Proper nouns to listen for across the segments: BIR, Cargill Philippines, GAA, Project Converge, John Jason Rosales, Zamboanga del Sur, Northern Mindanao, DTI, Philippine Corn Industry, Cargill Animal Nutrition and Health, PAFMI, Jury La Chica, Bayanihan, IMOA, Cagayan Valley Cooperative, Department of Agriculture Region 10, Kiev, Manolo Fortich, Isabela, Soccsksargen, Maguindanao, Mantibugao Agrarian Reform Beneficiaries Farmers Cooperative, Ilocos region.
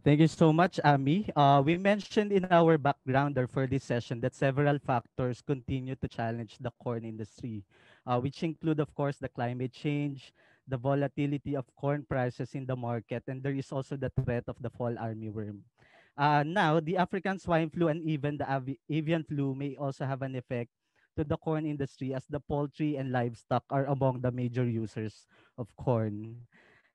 Thank you so much, Ami. We mentioned in our backgrounder for this session that several factors continue to challenge the corn industry, which include, of course, the climate change, the volatility of corn prices in the market, and there is also the threat of the fall armyworm. Now, the African swine flu and even the avian flu may also have an effect to the corn industry, as the poultry and livestock are among the major users of corn.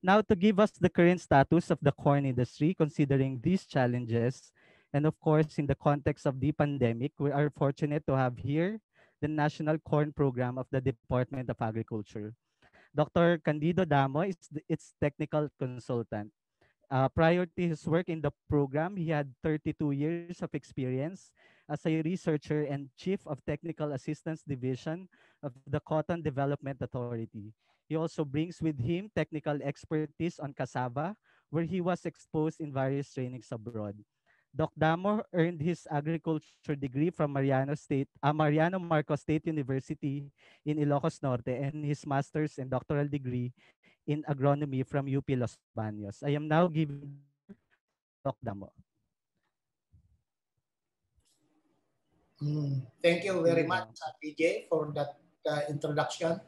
Now, to give us the current status of the corn industry, considering these challenges, and of course, in the context of the pandemic, we are fortunate to have here the National Corn Program of the Department of Agriculture. Dr. Candido Damo is its technical consultant. Prior to his work in the program, he had 32 years of experience as a researcher and chief of technical assistance division of the Cotton Development Authority. He also brings with him technical expertise on cassava, where he was exposed in various trainings abroad. Doc Damo earned his agriculture degree from Mariano Marcos State University in Ilocos Norte, and his master's and doctoral degree in agronomy from UP Los Baños. I am now giving Doc Damo. Thank you very much, PJ, for that introduction.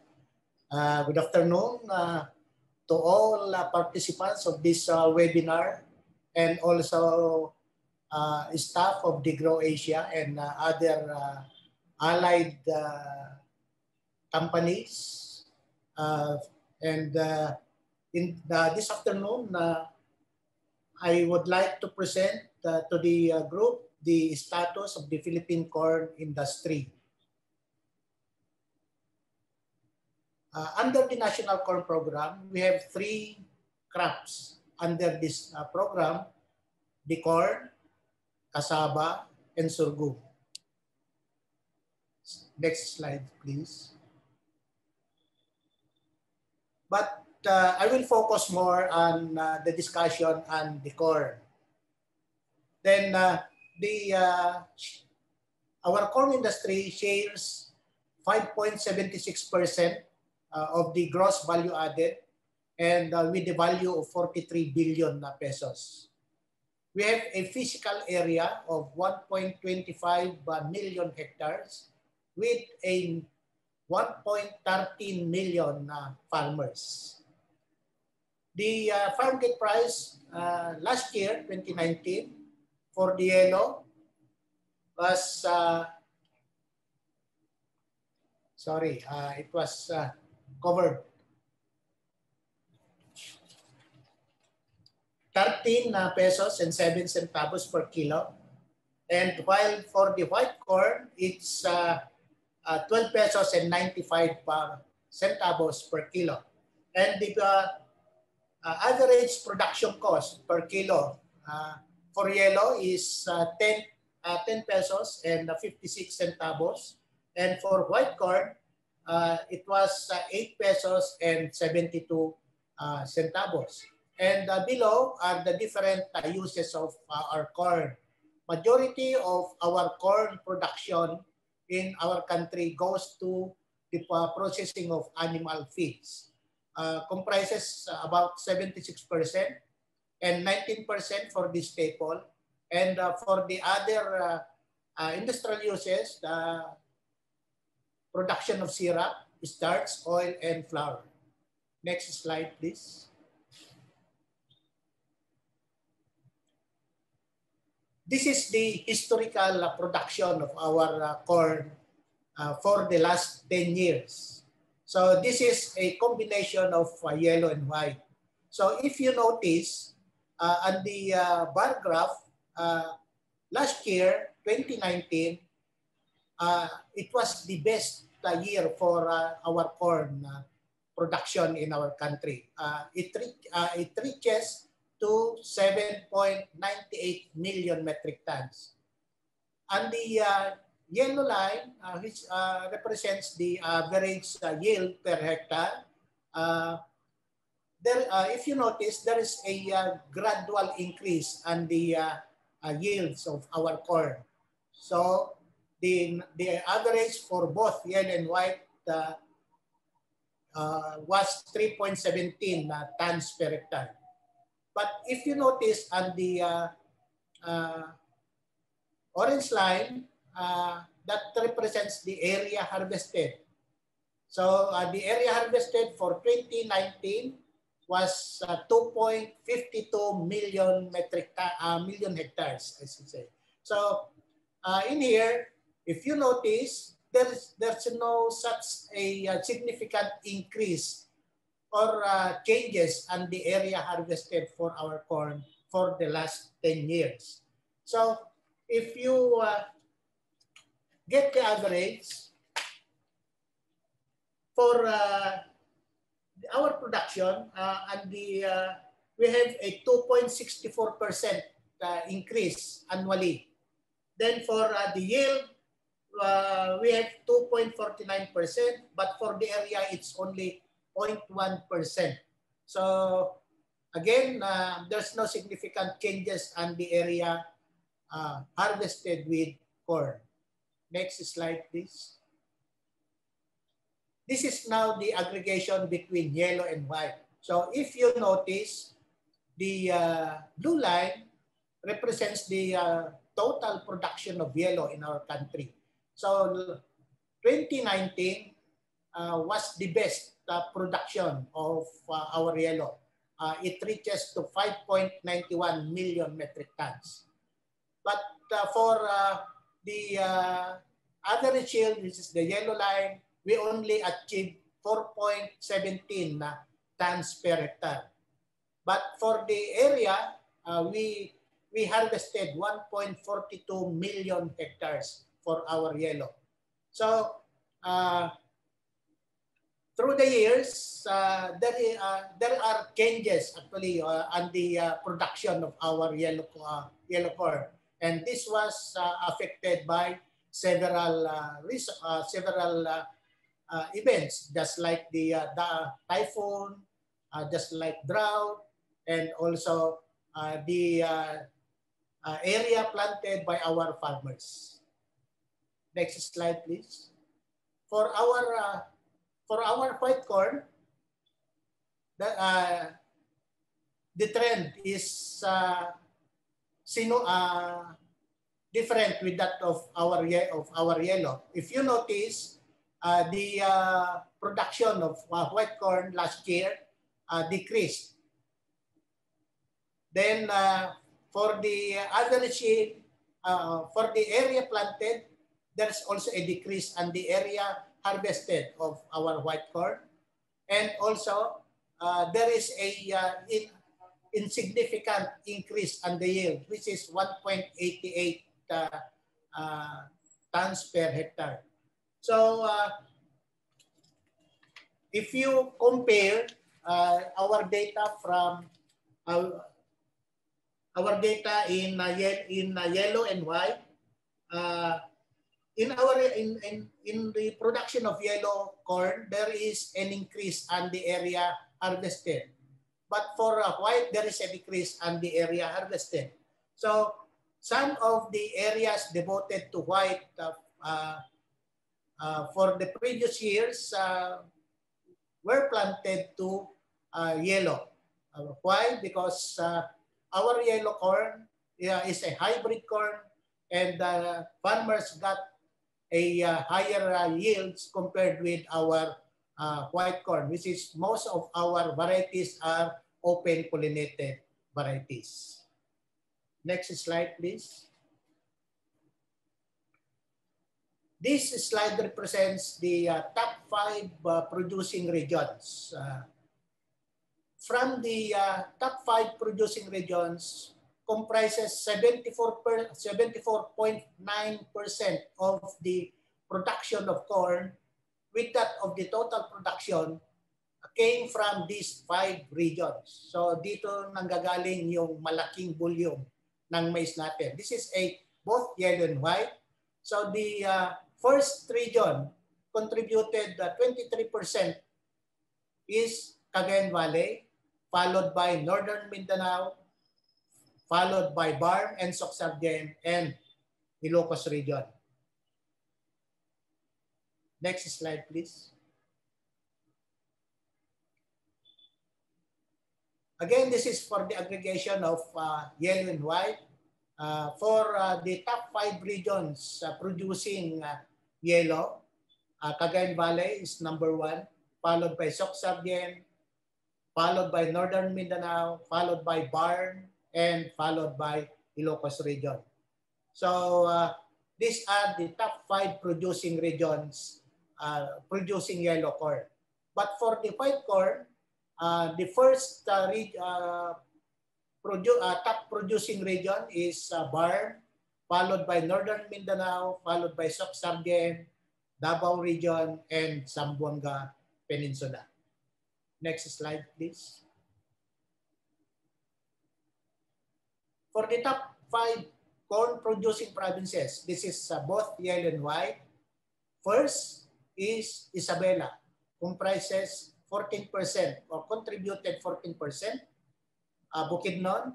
Good afternoon to all participants of this webinar, and also staff of the Grow Asia and other allied companies. This afternoon, I would like to present to the group the status of the Philippine corn industry. Under the National Corn Program, we have three crops under this program: the corn, cassava, and sorghum. Next slide, please. But I will focus more on the discussion on the corn. Then our corn industry shares 5.76% of the gross value added, and with the value of 43 billion pesos. We have a physical area of 1.25 million hectares with a 1.13 million farmers. The farm gate price last year, 2019, for the yellow was, it was covered 13 pesos and 7 centavos per kilo. And while for the white corn, it's 12 pesos and 95 centavos per kilo. And the average production cost per kilo for yellow is 10 pesos and 56 centavos. And for white corn, it was 8 pesos and 72 centavos. And below are the different uses of our corn. Majority of our corn production in our country goes to the processing of animal feeds. Comprises about 76% and 19% for the staple. And for the other industrial uses, production of syrup, starch, oil, and flour. Next slide, please. This is the historical production of our corn for the last 10 years. So this is a combination of yellow and white. So if you notice on the bar graph, last year, 2019, it was the best year for our corn production in our country. It reaches to 7.98 million metric tons. And the yellow line, which represents the average yield per hectare, if you notice, there is a gradual increase on the yields of our corn. So the average for both yellow and white was 3.17 tons per hectare. But if you notice on the orange line, that represents the area harvested. So the area harvested for 2019 was 2.52 million hectares, I should say. So in here, if you notice, there's no such a significant increase or changes on the area harvested for our corn for the last 10 years. So if you get the average for our production, and the we have a 2.64% increase annually. Then for the yield, we have 2.49%, but for the area, it's only 0.1%. So again, there's no significant changes on the area harvested with corn. Next slide, please. This is now the aggregation between yellow and white. So if you notice, the blue line represents the total production of yellow in our country. So 2019 was the best production of our yellow. It reaches to 5.91 million metric tons. But for the average yield, which is the yellow line, we only achieved 4.17 tons per hectare. But for the area, we harvested 1.42 million hectares for our yellow. So through the years, there are changes actually on the production of our yellow corn, and this was affected by several events, just like the typhoon, just like drought, and also the area planted by our farmers. Next slide, please. For our white corn, the trend is different with that of our yellow. If you notice, the production of white corn last year decreased. Then for the average yield, for the area planted, there's also a decrease on the area harvested of our white corn. And also there is a insignificant increase on the yield, which is 1.88 tons per hectare. So if you compare our data from our data in yellow and white, in the production of yellow corn, there is an increase on the area harvested, but for white there is a decrease on the area harvested. So some of the areas devoted to white for the previous years were planted to yellow. Why? Because our yellow corn is a hybrid corn, and farmers got a higher yields compared with our white corn, which is most of our varieties are open pollinated varieties. Next slide, please. This slide represents the top 5 producing regions. From the top 5 producing regions, comprises 74.9% of the production of corn, with that of the total production came from these 5 regions. So dito nanggagaling yung malaking volume ng maize natin. This is a both yellow and white. So the first region contributed 23%, is Cagayan Valley, followed by Northern Mindanao, followed by BIR and Soccsksargen, and Ilocos region. Next slide, please. Again, this is for the aggregation of yellow and white for the top 5 regions producing yellow. Cagayan Valley is number 1, followed by Soccsksargen, followed by Northern Mindanao, followed by BIR, and followed by Ilocos region. So these are the top 5 producing regions producing yellow corn. But for the white corn, the first top producing region is BIR, followed by Northern Mindanao, followed by Soccsksargen, Davao region, and Sambuanga Peninsula. Next slide, please. For the top 5 corn-producing provinces, this is both yellow and white. First is Isabela, comprises 14% or contributed 14%. Bukidnon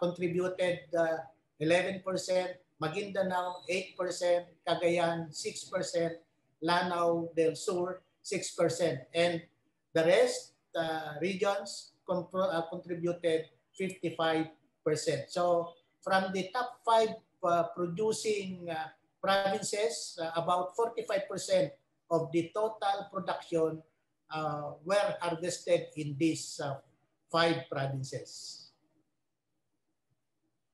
contributed 11%, Maguindanao 8%, Cagayan 6%, Lanao del Sur 6%, and the rest regions contributed 55%. So from the top 5 producing provinces, about 45% of the total production were harvested in these 5 provinces.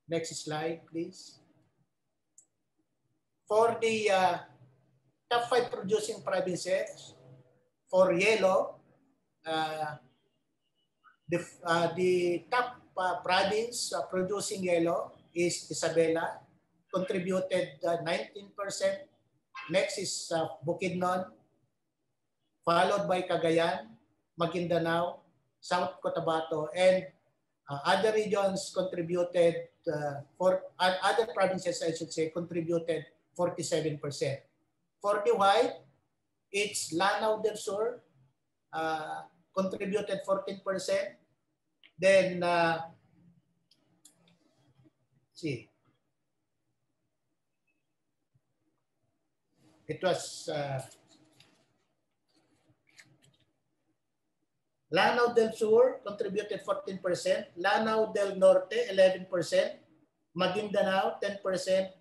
Next slide, please. For the top 5 producing provinces, for yellow, the top province producing yellow is Isabela, contributed 19%. Next is Bukidnon, followed by Cagayan, Maguindanao, South Cotabato, and other regions contributed other provinces, I should say, contributed 47%. For the white, it's Lanao del Sur, contributed 14%. Then, Lanao del Sur contributed 14%, Lanao del Norte 11%, Maguindanao 10%,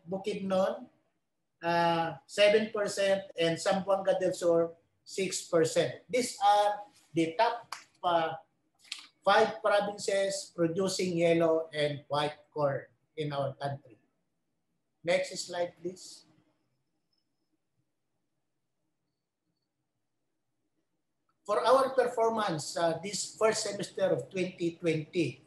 Bukidnon 7%, and Zamboanga del Sur 6%. These are the top 5 provinces producing yellow and white corn in our country. Next slide, please. For our performance this first semester of 2020,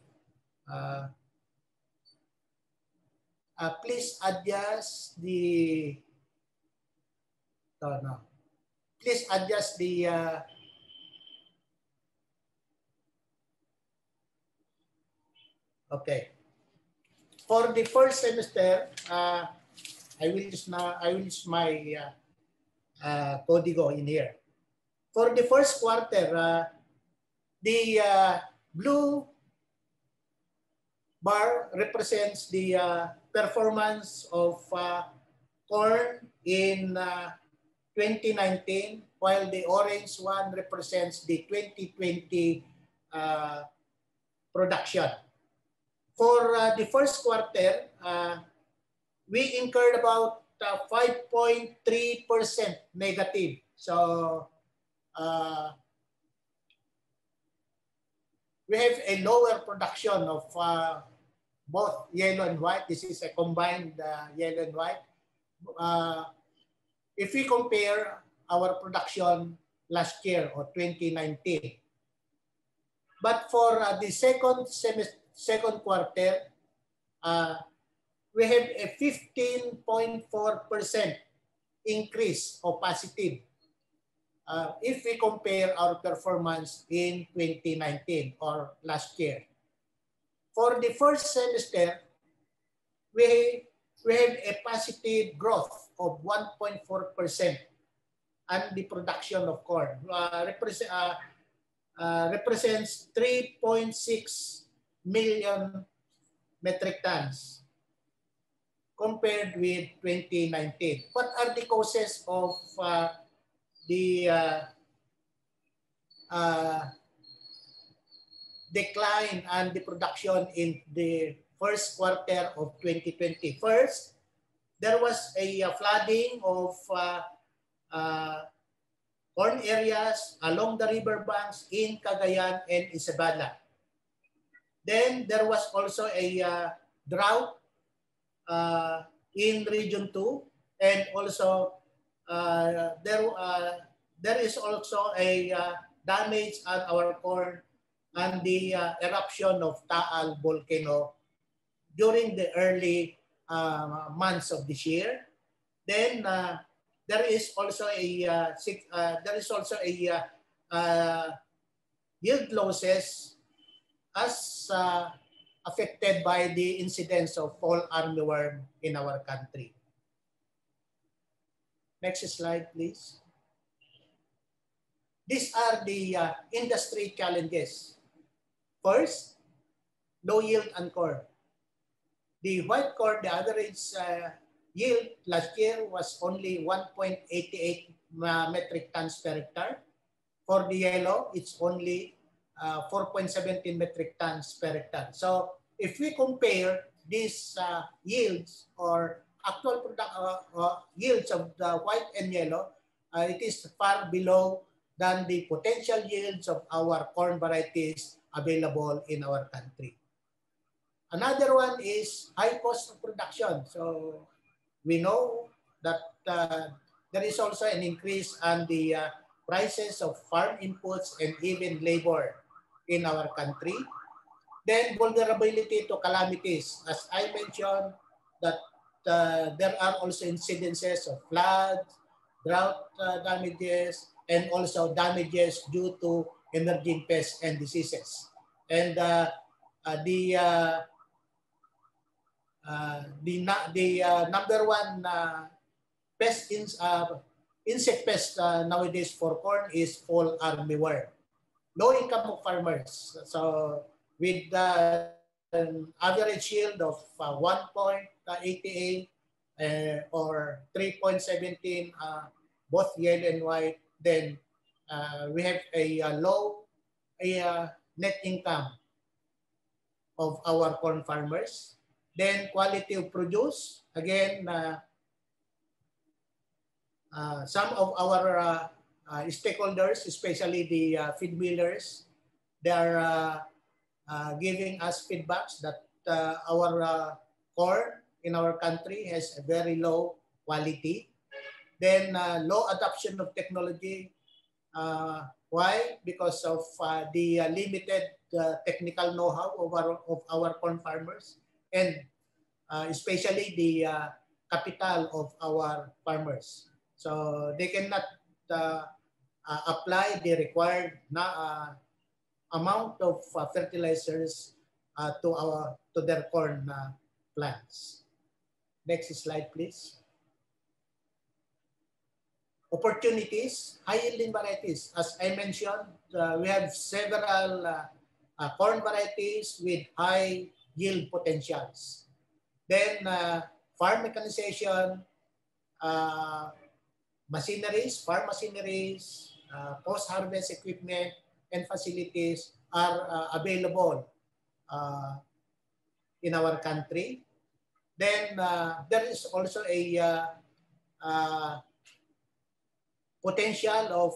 For the first semester, I will use my codigo in here. For the first quarter, the blue bar represents the performance of corn in 2019, while the orange one represents the 2020 production. For the first quarter, we incurred about 5.3% negative. So we have a lower production of both yellow and white. This is a combined yellow and white. If we compare our production last year or 2019, but for the second quarter, we have a 15.4% increase or positive. If we compare our performance in 2019 or last year. For the first semester, we have a positive growth of 1.4% and the production of corn represents 3.6 million metric tons compared with 2019. What are the causes of the decline on the production in the first quarter of 2020. First, there was a flooding of corn areas along the riverbanks in Cagayan and Isabela. Then there was also a drought in Region 2, and also there is also a damage on our corn and the eruption of Taal volcano during the early months of this year. Then there is also a yield losses as affected by the incidence of fall armyworm in our country. Next slide, please. These are the industry challenges. First, low yield on corn. The white corn, the average yield last year was only 1.88 metric tons per hectare. For the yellow, it's only 4.17 metric tons per hectare. So if we compare these yields or actual product, yields of the white and yellow, it is far below than the potential yields of our corn varieties available in our country. Another one is high cost of production. So we know that there is also an increase on the prices of farm inputs and even labor in our country. Then vulnerability to calamities. As I mentioned, that there are also incidences of floods, drought damages, and also damages due to emerging pests and diseases. And the number one pest insect pest nowadays for corn is fall armyworm. Low income of farmers. So with an average yield of 1.88 or 3.17, both yellow and white, then we have a low net income of our corn farmers. Then quality of produce. Again, some of our stakeholders, especially the feed millers, they are giving us feedbacks that our corn in our country has a very low quality. Then low adoption of technology. Why? Because of the limited technical know-how of our corn farmers, and especially the capital of our farmers. So they cannot apply the required amount of fertilizers to their corn plants. Next slide, please. Opportunities, high-yielding varieties. As I mentioned, we have several corn varieties with high yield potentials. Then farm mechanization, machineries, farm machineries, post-harvest equipment, and facilities are available in our country. Then there is also a potential of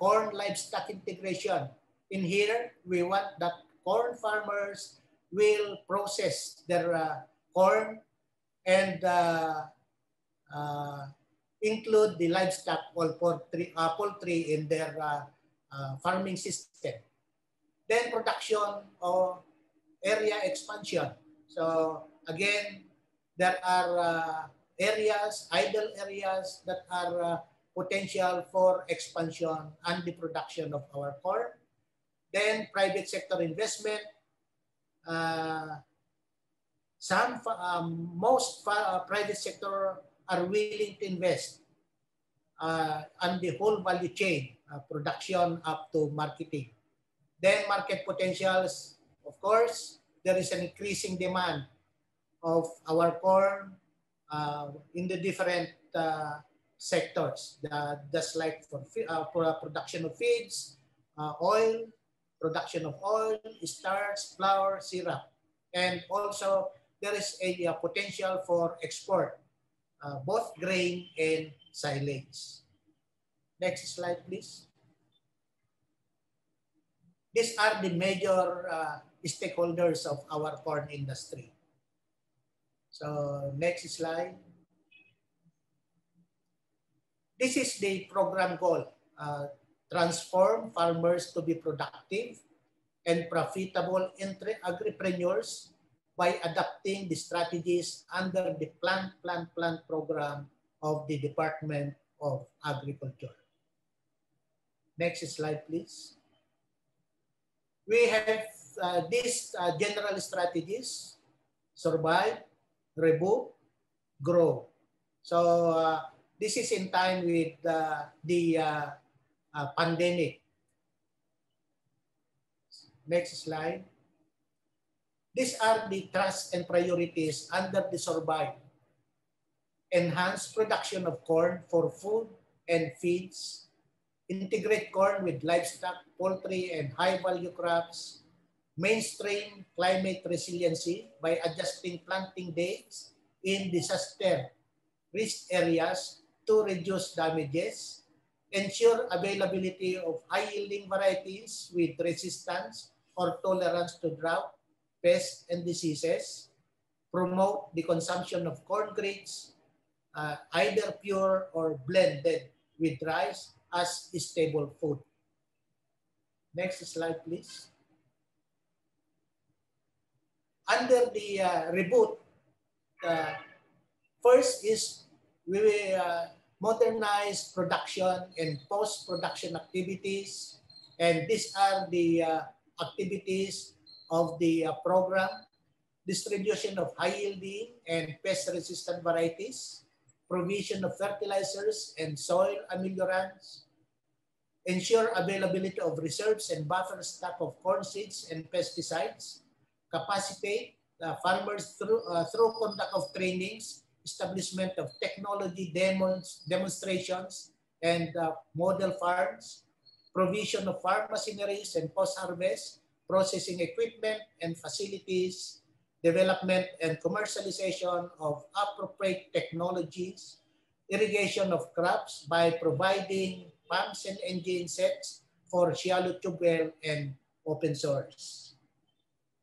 corn livestock integration. In here, we want that corn farmers will process their corn and include the livestock or poultry in their farming system. Then production or area expansion. So again, there are areas, idle areas that are potential for expansion and the production of our corn. Then private sector investment. Most private sector are willing to invest on the whole value chain, production up to marketing. Then market potentials, of course, there is an increasing demand of our corn in the different sectors, just like for production of feeds, oil, production of oil, starch, flour, syrup. And also, there is a potential for export, both grain and silage. Next slide, please. These are the major stakeholders of our corn industry. So next slide. This is the program goal, transform farmers to be productive and profitable agripreneurs by adapting the strategies under the Plant program of the Department of Agriculture. Next slide, please. We have these general strategies: survive, rebuild, grow. So this is in time with the pandemic. Next slide. These are the trusts and priorities under the survive. Enhance production of corn for food and feeds. Integrate corn with livestock, poultry, and high-value crops. Mainstream climate resiliency by adjusting planting dates in disaster-risk areas to reduce damages. Ensure availability of high-yielding varieties with resistance or tolerance to drought, pests, and diseases. Promote the consumption of corn grains, either pure or blended with rice, as stable food. Next slide, please. Under the reboot, first is we will modernize production and post-production activities, and these are the activities of the program: distribution of high-yielding and pest-resistant varieties, provision of fertilizers and soil ameliorants, ensure availability of reserves and buffer stock of corn seeds and pesticides, capacitate farmers through conduct of trainings, establishment of technology demonstrations and model farms, provision of farm machineries and post-harvest processing equipment and facilities, development and commercialization of appropriate technologies, irrigation of crops by providing pumps and engine sets for shallow tube well and open source.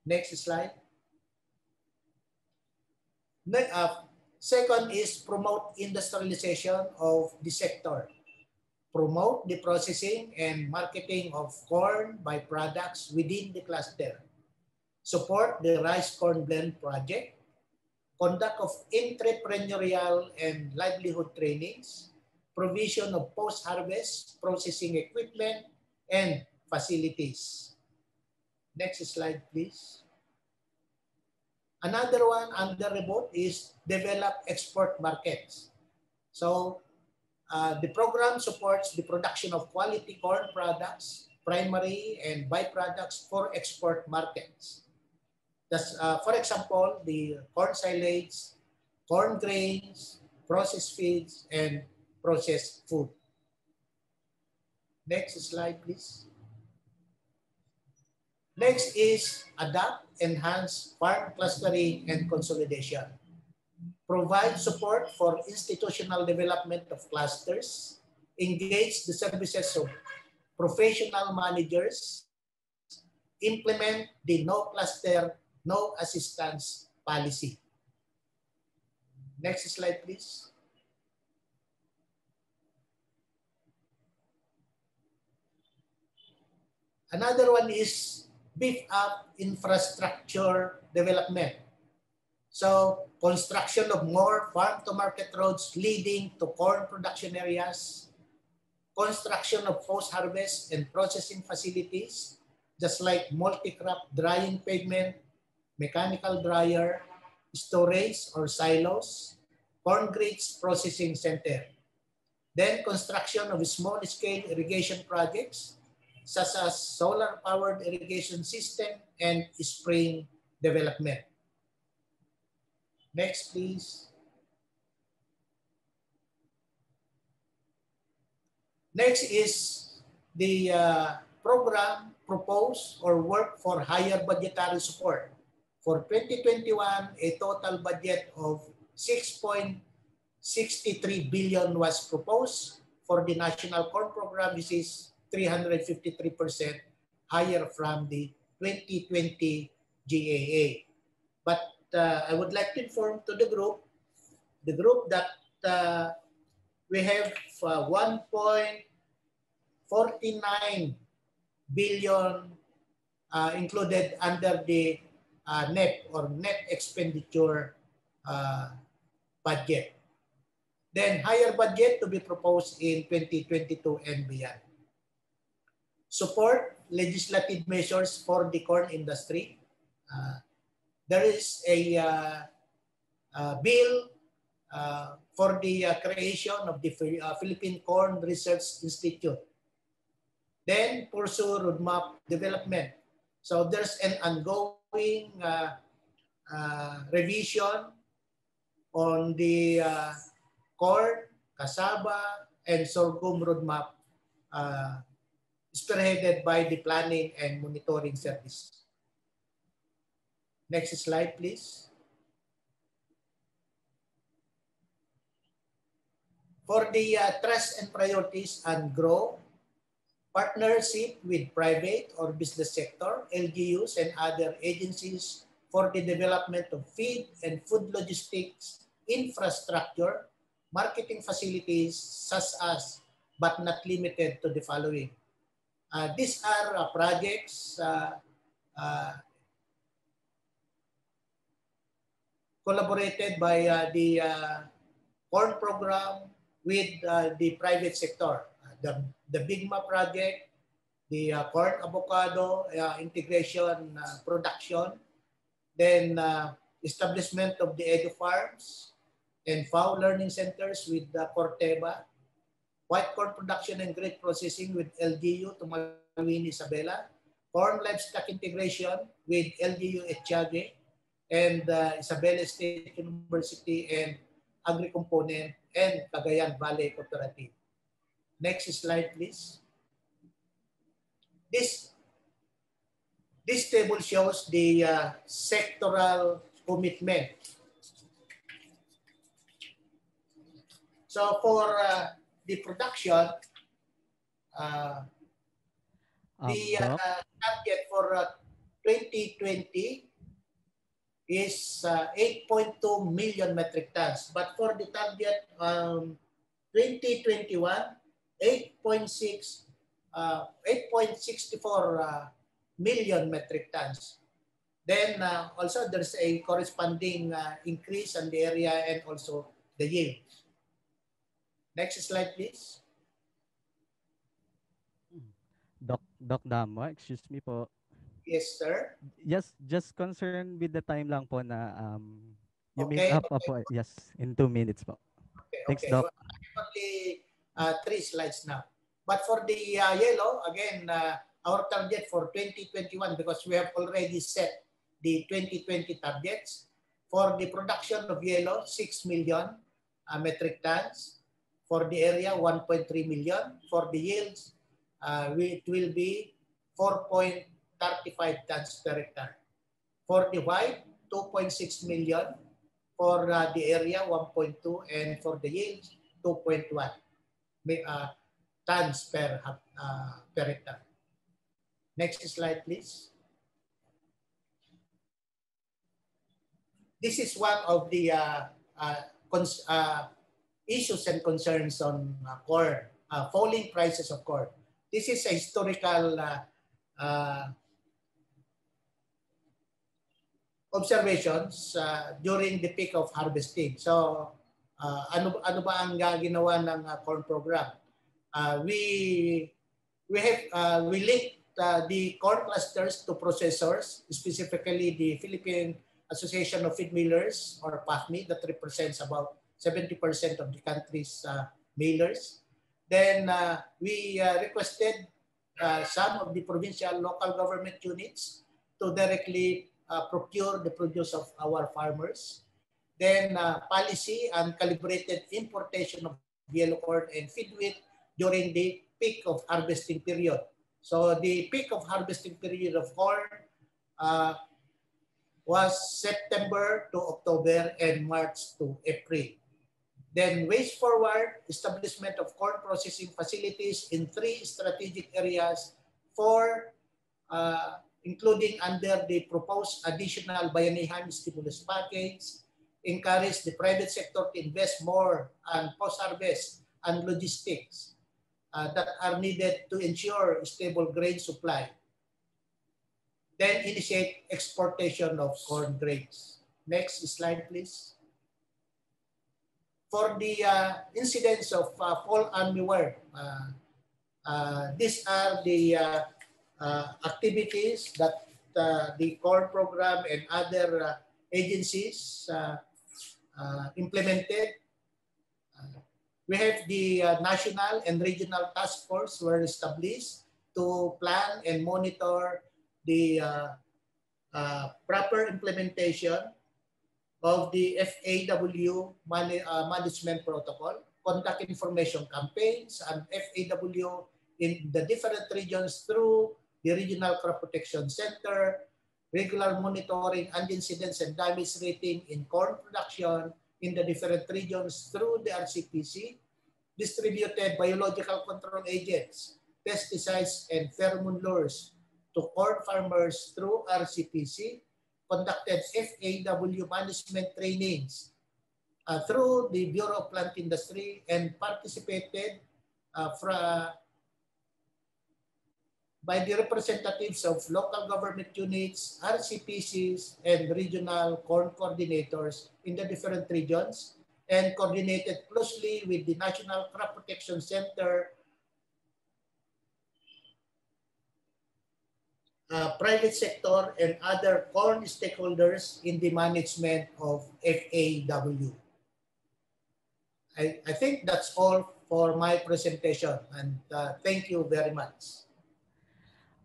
Next slide. Second is promote industrialization of the sector. Promote the processing and marketing of corn by products within the cluster. Support the rice corn blend project. Conduct of entrepreneurial and livelihood trainings. Provision of post-harvest processing equipment and facilities. Next slide, please. Another one under report is develop export markets. So the program supports the production of quality corn products, primary and byproducts for export markets. That's, for example, the corn silage, corn grains, processed feeds, and processed food. Next slide, please. Next is adapt, enhance farm clustering and consolidation. Provide support for institutional development of clusters. Engage the services of professional managers. Implement the no cluster, no assistance policy. Next slide, please. Another one is beef up infrastructure development. So construction of more farm-to-market roads leading to corn production areas, construction of post-harvest and processing facilities, just like multi-crop drying pavement, mechanical dryer, storage or silos, corn grains processing center. Then construction of small-scale irrigation projects, such as solar-powered irrigation system and spring development. Next, please. Next is the program propose or work for higher budgetary support. For 2021, a total budget of 6.63 billion was proposed. For the National Corn Program, this is 353% higher from the 2020 GAA. But I would like to inform to the group that we have 1.49 billion included under the NEP or net expenditure budget. Then higher budget to be proposed in 2022 and beyond. Support legislative measures for the corn industry. There is a bill for the creation of the Philippine Corn Research Institute. Then pursue roadmap development. So there's an ongoing revision on the corn, cassava, and sorghum roadmap spearheaded by the Planning and Monitoring Service. Next slide, please. For the trust and priorities and grow, partnership with private or business sector, LGUs, and other agencies for the development of feed and food logistics, infrastructure, marketing facilities, such as but not limited to the following. These are projects collaborated by the Corn Program with the private sector. The BIGMA project, the corn avocado integration production, then establishment of the edu farms and FAO learning centers with Corteva, white corn production and grain processing with LGU Tumalwin Isabela, corn livestock integration with LGU Echage and Isabela State University and Agri-Component and Cagayan Valley Cooperative. Next slide, please. This table shows the sectoral commitment. So for the production, the target for 2020 is 8.2 million metric tons. But for the target 2021, 8.64 million metric tons. Then also there's a corresponding increase in the area and also the yield. Next slide, please. Doc Damo, excuse me po. Yes, sir. Yes, just concerned with the time lang po na you okay, make up okay. Po. Yes, in 2 minutes po. Okay, thanks, okay. Doc. So, three slides now. But for the yellow, again, our target for 2021, because we have already set the 2020 targets, for the production of yellow, 6 million metric tons. For the area, 1.3 million. For the yields, it will be 4.35 tons per hectare. For the white, 2.6 million. For the area, 1.2. And for the yields, 2.1. Tons per hectare. Next slide, please. This is one of the issues and concerns on corn, falling prices of corn. This is a historical observations during the peak of harvesting. So, ano ba ang ginawa ng corn program? We linked the corn clusters to processors, specifically the Philippine Association of Feed Millers or PAFMI that represents about 70% of the country's millers. Then we requested some of the provincial local government units to directly procure the produce of our farmers. Then policy and calibrated importation of yellow corn and feed wheat during the peak of harvesting period. So the peak of harvesting period of corn was September to October and March to April. Then ways forward, establishment of corn processing facilities in 3 strategic areas for including under the proposed additional Bayanihan stimulus package, encourage the private sector to invest more on post-harvest and logistics that are needed to ensure stable grain supply. Then initiate exportation of corn grains. Next slide, please. For the incidence of fall armyworm, these are the activities that the corn program and other agencies implemented. We have the national and regional task force were established to plan and monitor the proper implementation of the FAW management protocol, conduct information campaigns and FAW in the different regions through the Regional Crop Protection Center, regular monitoring and incidence and damage rating in corn production in the different regions through the RCPC, distributed biological control agents, pesticides, and pheromone lures to corn farmers through RCPC, conducted FAW management trainings through the Bureau of Plant Industry, and participated by the representatives of local government units, RCPCs, and regional corn coordinators in the different regions, and coordinated closely with the National Crop Protection Center, private sector, and other corn stakeholders in the management of FAW. I think that's all for my presentation, and thank you very much.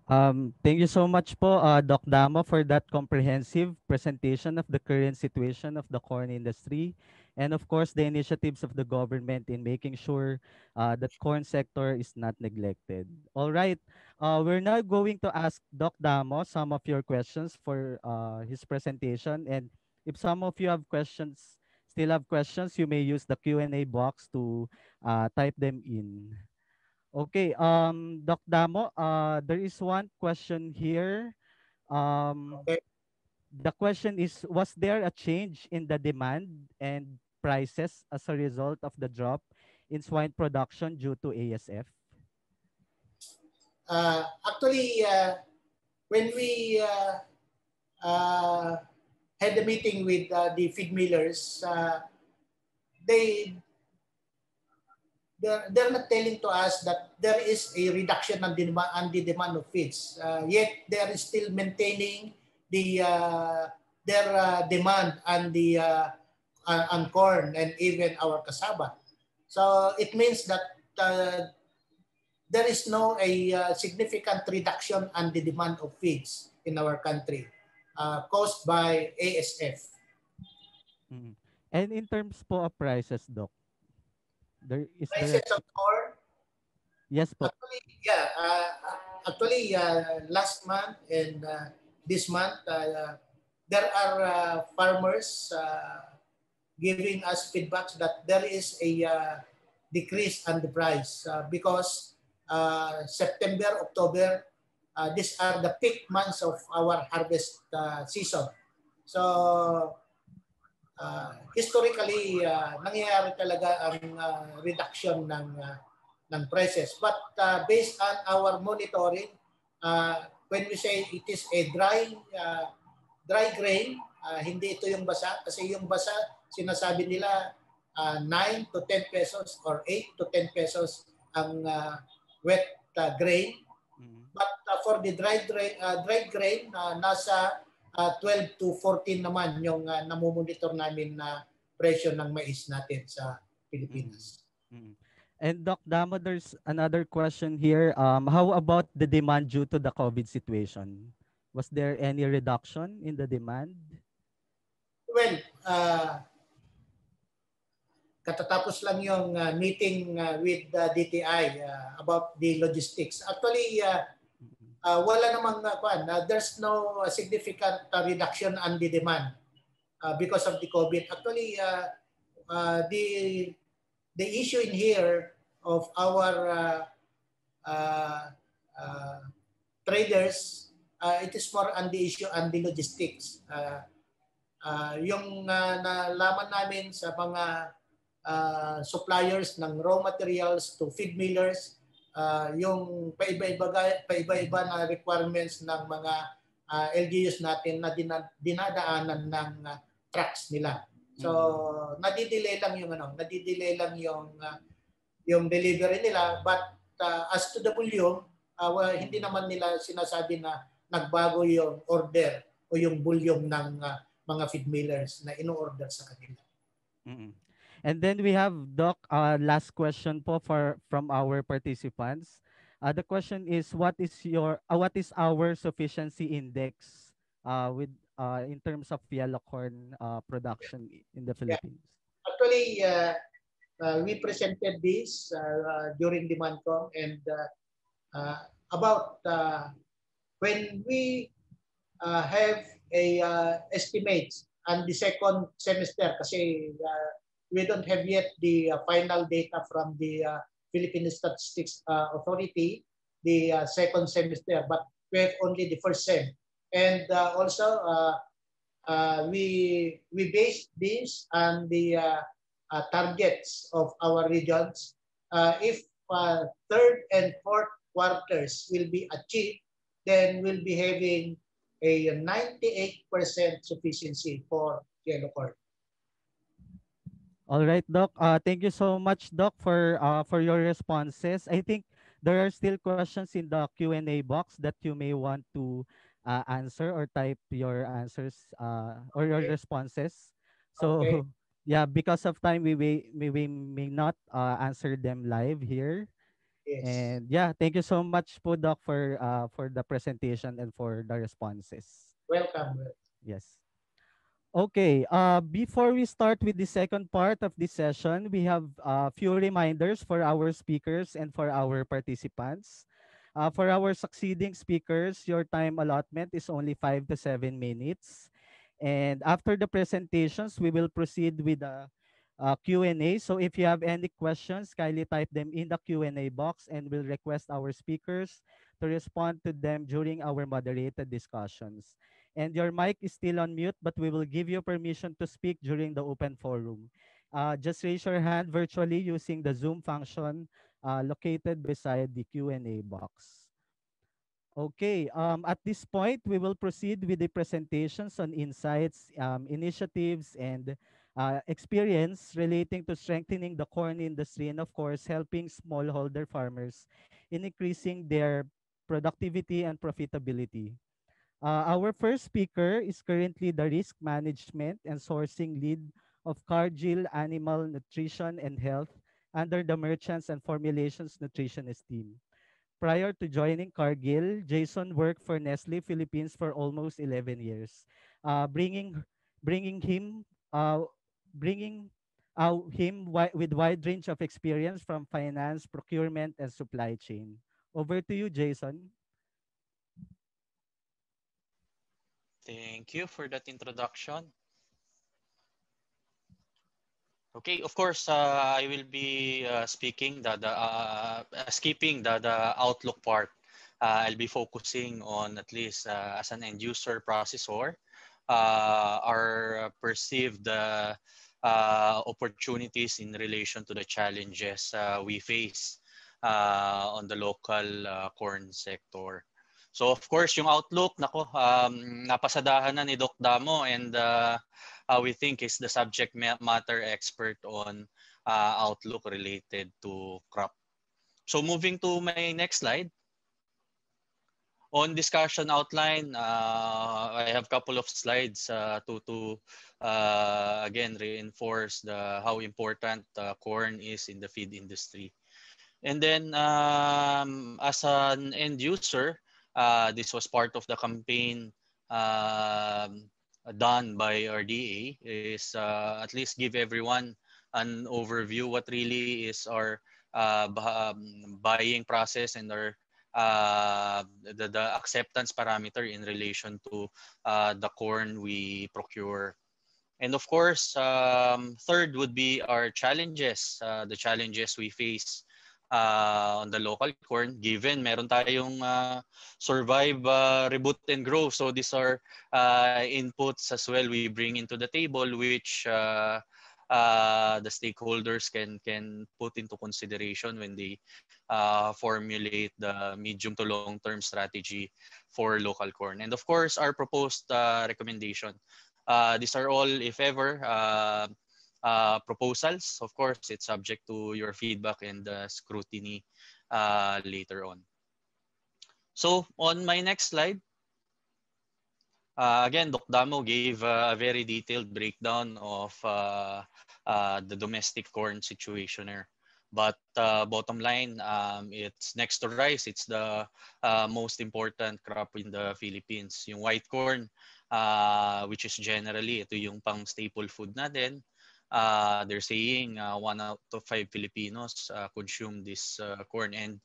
Thank you so much po, Doc Damo, for that comprehensive presentation of the current situation of the corn industry and of course the initiatives of the government in making sure that corn sector is not neglected. All right, we're now going to ask Doc Damo some of your questions for his presentation, and if some of you have questions, you may use the Q&A box to type them in. Okay, Doc Damo, there is one question here. Okay. The question is, was there a change in the demand and prices as a result of the drop in swine production due to ASF? Actually, when we had a meeting with the feed millers, they're not telling to us that there is a reduction on the demand of feeds, yet they are still maintaining the their demand on the on corn and even our cassava. So it means that there is no a significant reduction on the demand of feeds in our country caused by ASF. Mm-hmm. And in terms po of prices, Doc? There is prices of corn? Yes, po. Actually, yeah. Last month and this month, there are farmers giving us feedback that there is a decrease on the price because September, October, these are the peak months of our harvest season. So historically, nangyayari talaga ang reduction ng prices. But based on our monitoring, when we say it is a dry grain, hindi ito yung basa. Kasi yung basa, sinasabi nila 9 to 10 pesos or 8 to 10 pesos ang wet grain. Mm-hmm. But for the dry grain, nasa 12 to 14 naman yung namumonitor namin na presyo ng mais natin sa Pilipinas. Mm-hmm. And Doc Damo, there's another question here. How about the demand due to the COVID situation? Was there any reduction in the demand? Well, katatapos lang yung meeting with the DTI about the logistics. Actually, wala namang there's no significant reduction on the demand because of the COVID. Actually, the issue in here of our traders, it is more on the issue on the logistics. Yung nalaman namin sa mga suppliers ng raw materials to feed millers, yung paiba-iba na requirements ng mga LGUs natin na dinadaanan ng trucks nila. So, nadidelay lang yung delivery nila, but as to the volume, hindi naman nila sinasabi na nagbago yung order o yung volume ng mga feed millers na in-order sa kanila. Mm-hmm. And then we have, Doc, last question po from our participants. The question is, what is our sufficiency index in terms of yellow corn production in the Philippines? Yeah. Actually, we presented this during the Mantong, and about when we have a estimates on the second semester, kasi we don't have yet the final data from the Philippine Statistics Authority, the second semester, but we have only the first sem. And also, we base this on the targets of our regions. If third and fourth quarters will be achieved, then we'll be having a 98% sufficiency for yellow corn. All right, Doc. Thank you so much, Doc, for your responses. I think there are still questions in the Q&A box that you may want to answer or type your answers or your responses. So, okay. Yeah, because of time, we may not answer them live here. Yes. And yeah, thank you so much, po, Doc, for the presentation and for the responses. Welcome. Yes. Okay, before we start with the second part of this session, we have a few reminders for our speakers and for our participants. For our succeeding speakers, your time allotment is only 5 to 7 minutes. And after the presentations, we will proceed with a Q&A. So if you have any questions, kindly type them in the Q&A box, and we'll request our speakers to respond to them during our moderated discussions. And your mic is still on mute, but we will give you permission to speak during the open forum. Just raise your hand virtually using the Zoom function located beside the Q&A box. Okay, at this point, we will proceed with the presentations on insights, initiatives, and experience relating to strengthening the corn industry and, of course, helping smallholder farmers in increasing their productivity and profitability. Our first speaker is currently the risk management and sourcing lead of Cargill Animal Nutrition and Health under the Merchants and Formulations Nutritionist team. Prior to joining Cargill, Jason worked for Nestle Philippines for almost 11 years, bringing him with wide range of experience from finance, procurement, and supply chain. Over to you, Jason. Thank you for that introduction. Okay, of course, I will be speaking skipping the outlook part. I'll be focusing on at least as an end user processor, our perceived opportunities in relation to the challenges we face on the local corn sector. So of course, yung outlook, nako, napasadahan na ni Doc Damo, and we think is the subject matter expert on outlook related to crop. So moving to my next slide. On discussion outline, I have a couple of slides to again reinforce how important corn is in the feed industry. And then as an end user, this was part of the campaign done by RDA, is at least give everyone an overview what really is our buying process and our the acceptance parameter in relation to the corn we procure. And of course, third would be our challenges, the challenges we face on the local corn, given meron tayong survive, reboot, and grow. So these are inputs as well we bring into the table, which the stakeholders can put into consideration when they formulate the medium to long-term strategy for local corn. And of course, our proposed recommendation. These are all, if ever, proposals. Of course, it's subject to your feedback and scrutiny later on. So on my next slide, again, Doc Damo gave a very detailed breakdown of the domestic corn situation here. But bottom line, it's next to rice. It's the most important crop in the Philippines. Yung white corn, which is generally, ito yung pang staple food natin. They're saying 1 out of 5 Filipinos consume this corn. And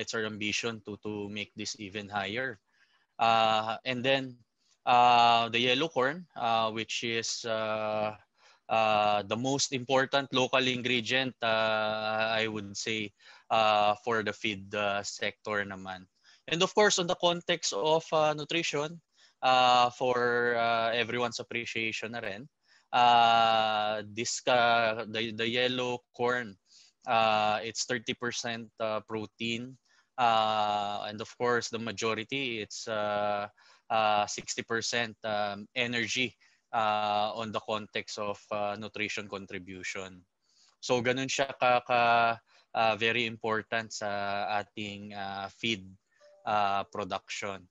it's our ambition to make this even higher. And then, the yellow corn, which is the most important local ingredient, I would say, for the feed sector naman. And of course, on the context of nutrition, for everyone's appreciation na rin, the yellow corn, it's 30% protein. And of course, the majority, it's 60% energy on the context of nutrition contribution. So ganun siya very important sa ating feed production.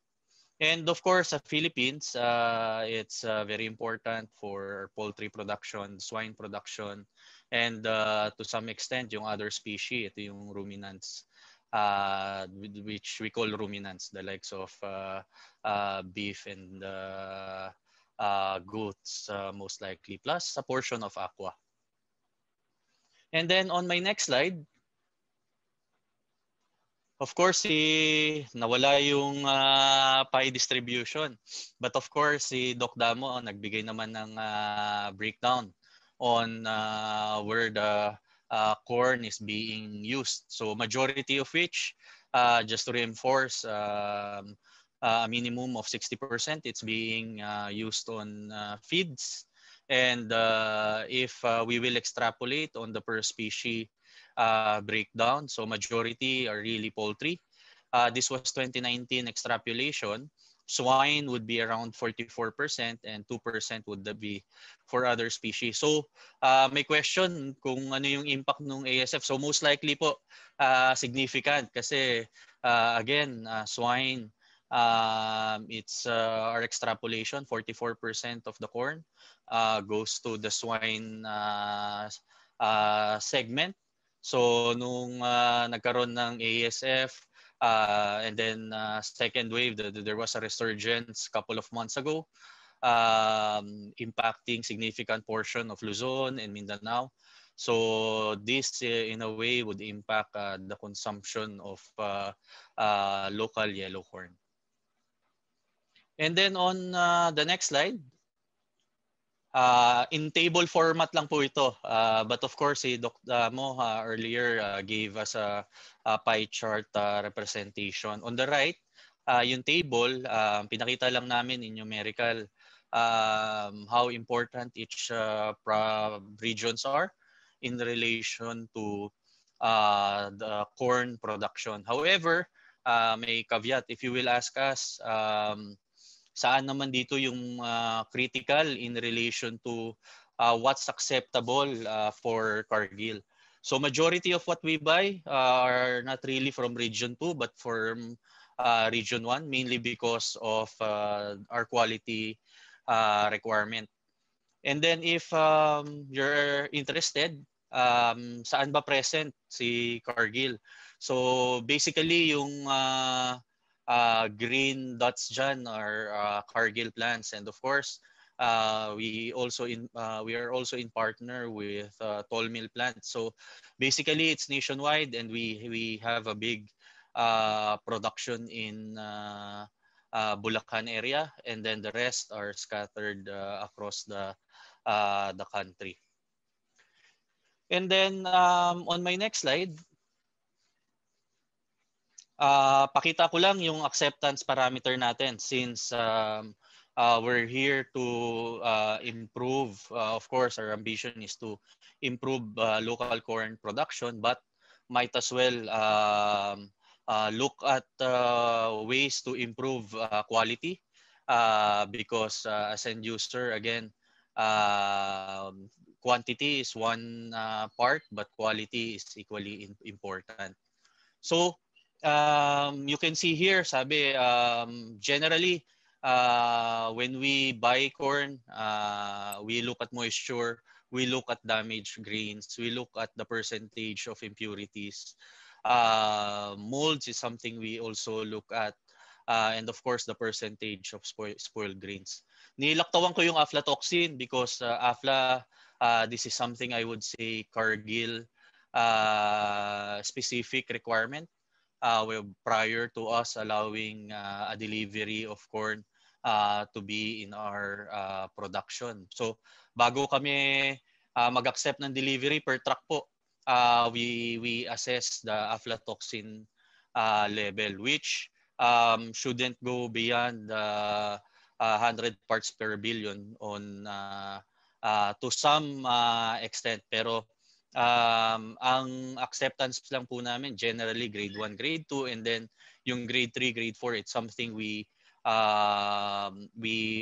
And of course, sa Philippines, it's very important for poultry production, swine production, and to some extent, yung other species, ito yung ruminants, which we call ruminants, the likes of beef and goats, most likely, plus a portion of aqua. And then on my next slide, of course, nawala yung pie distribution. But of course, si Doc Damo nagbigay naman ng breakdown on where the corn is being used. So majority of which, just to reinforce, a minimum of 60%, it's being used on feeds. And if we will extrapolate on the per species breakdown, so majority are really poultry. This was 2019 extrapolation. Swine would be around 44% and 2% would be for other species. So may question kung ano yung impact ng ASF. So most likely po significant kasi again, swine, it's our extrapolation, 44% of the corn goes to the swine segment. So nung nagkaroon ng ASF and then second wave, there was a resurgence a couple of months ago, impacting significant portion of Luzon and Mindanao. So this in a way would impact the consumption of local yellow corn. And then on the next slide, in table format lang po ito, but of course si Doc Damo earlier gave us a pie chart representation. On the right, yung table, pinakita lang namin in numerical how important each regions are in relation to the corn production. However, may caveat, if you will ask us, saan naman dito yung critical in relation to what's acceptable for Cargill. So majority of what we buy are not really from Region 2 but from Region 1, mainly because of our quality requirement. And then if you're interested, saan ba present si Cargill? So basically yung green dots dyan are Cargill plants, and of course we are also in partner with tall mill plants. So basically it's nationwide, and we have a big production in Bulacan area, and then the rest are scattered across the country. And then on my next slide, pakita ko lang yung acceptance parameter natin since we're here to improve. Of course, our ambition is to improve local corn production, but might as well look at ways to improve quality because as end user, again, quantity is one part, but quality is equally important. So you can see here, sabi, generally, when we buy corn, we look at moisture, we look at damaged grains, we look at the percentage of impurities. Molds is something we also look at, and of course the percentage of spoiled grains. Nilaktawan ko yung aflatoxin because afla, this is something I would say Cargill specific requirement. Prior to us allowing a delivery of corn to be in our production. So bago kami mag-accept ng delivery per truck po, we assess the aflatoxin level, which shouldn't go beyond 100 parts per billion on to some extent. Pero ang acceptance lang po namin generally grade 1, grade 2, and then yung grade 3, grade 4, it's something we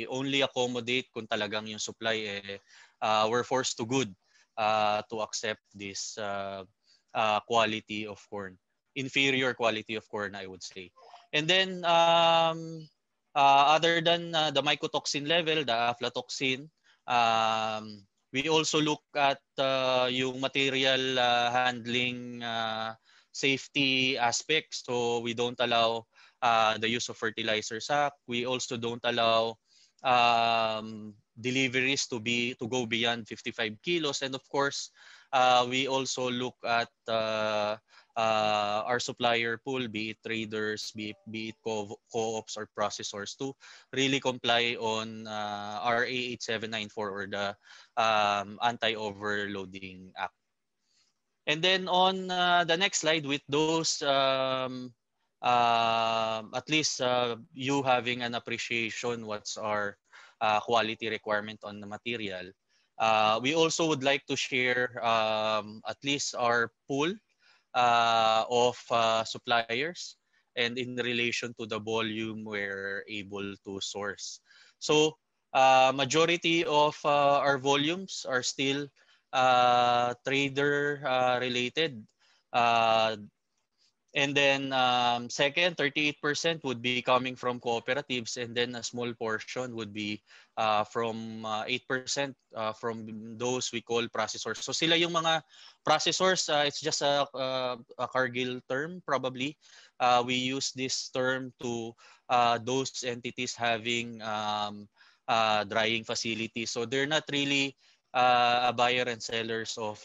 only accommodate kung talagang yung supply we're forced to good to accept this quality of corn, inferior quality of corn, I would say. And then other than the mycotoxin level, the aflatoxin, we also look at yung material handling safety aspects. So we don't allow the use of fertilizer sack. We also don't allow deliveries to go beyond 55 kilos. And of course, we also look at our supplier pool, be it traders, be it co-ops or processors, to really comply on RA 8794 or the Anti-Overloading Act. And then on the next slide, with those, at least you having an appreciation what's our quality requirement on the material. We also would like to share at least our pool of suppliers and in relation to the volume we're able to source. So majority of our volumes are still trader related. And then second, 38% would be coming from cooperatives, and then a small portion would be from 8% from those we call processors. So sila yung mga processors, it's just a Cargill term probably. We use this term to those entities having drying facilities. So they're not really a buyer and sellers of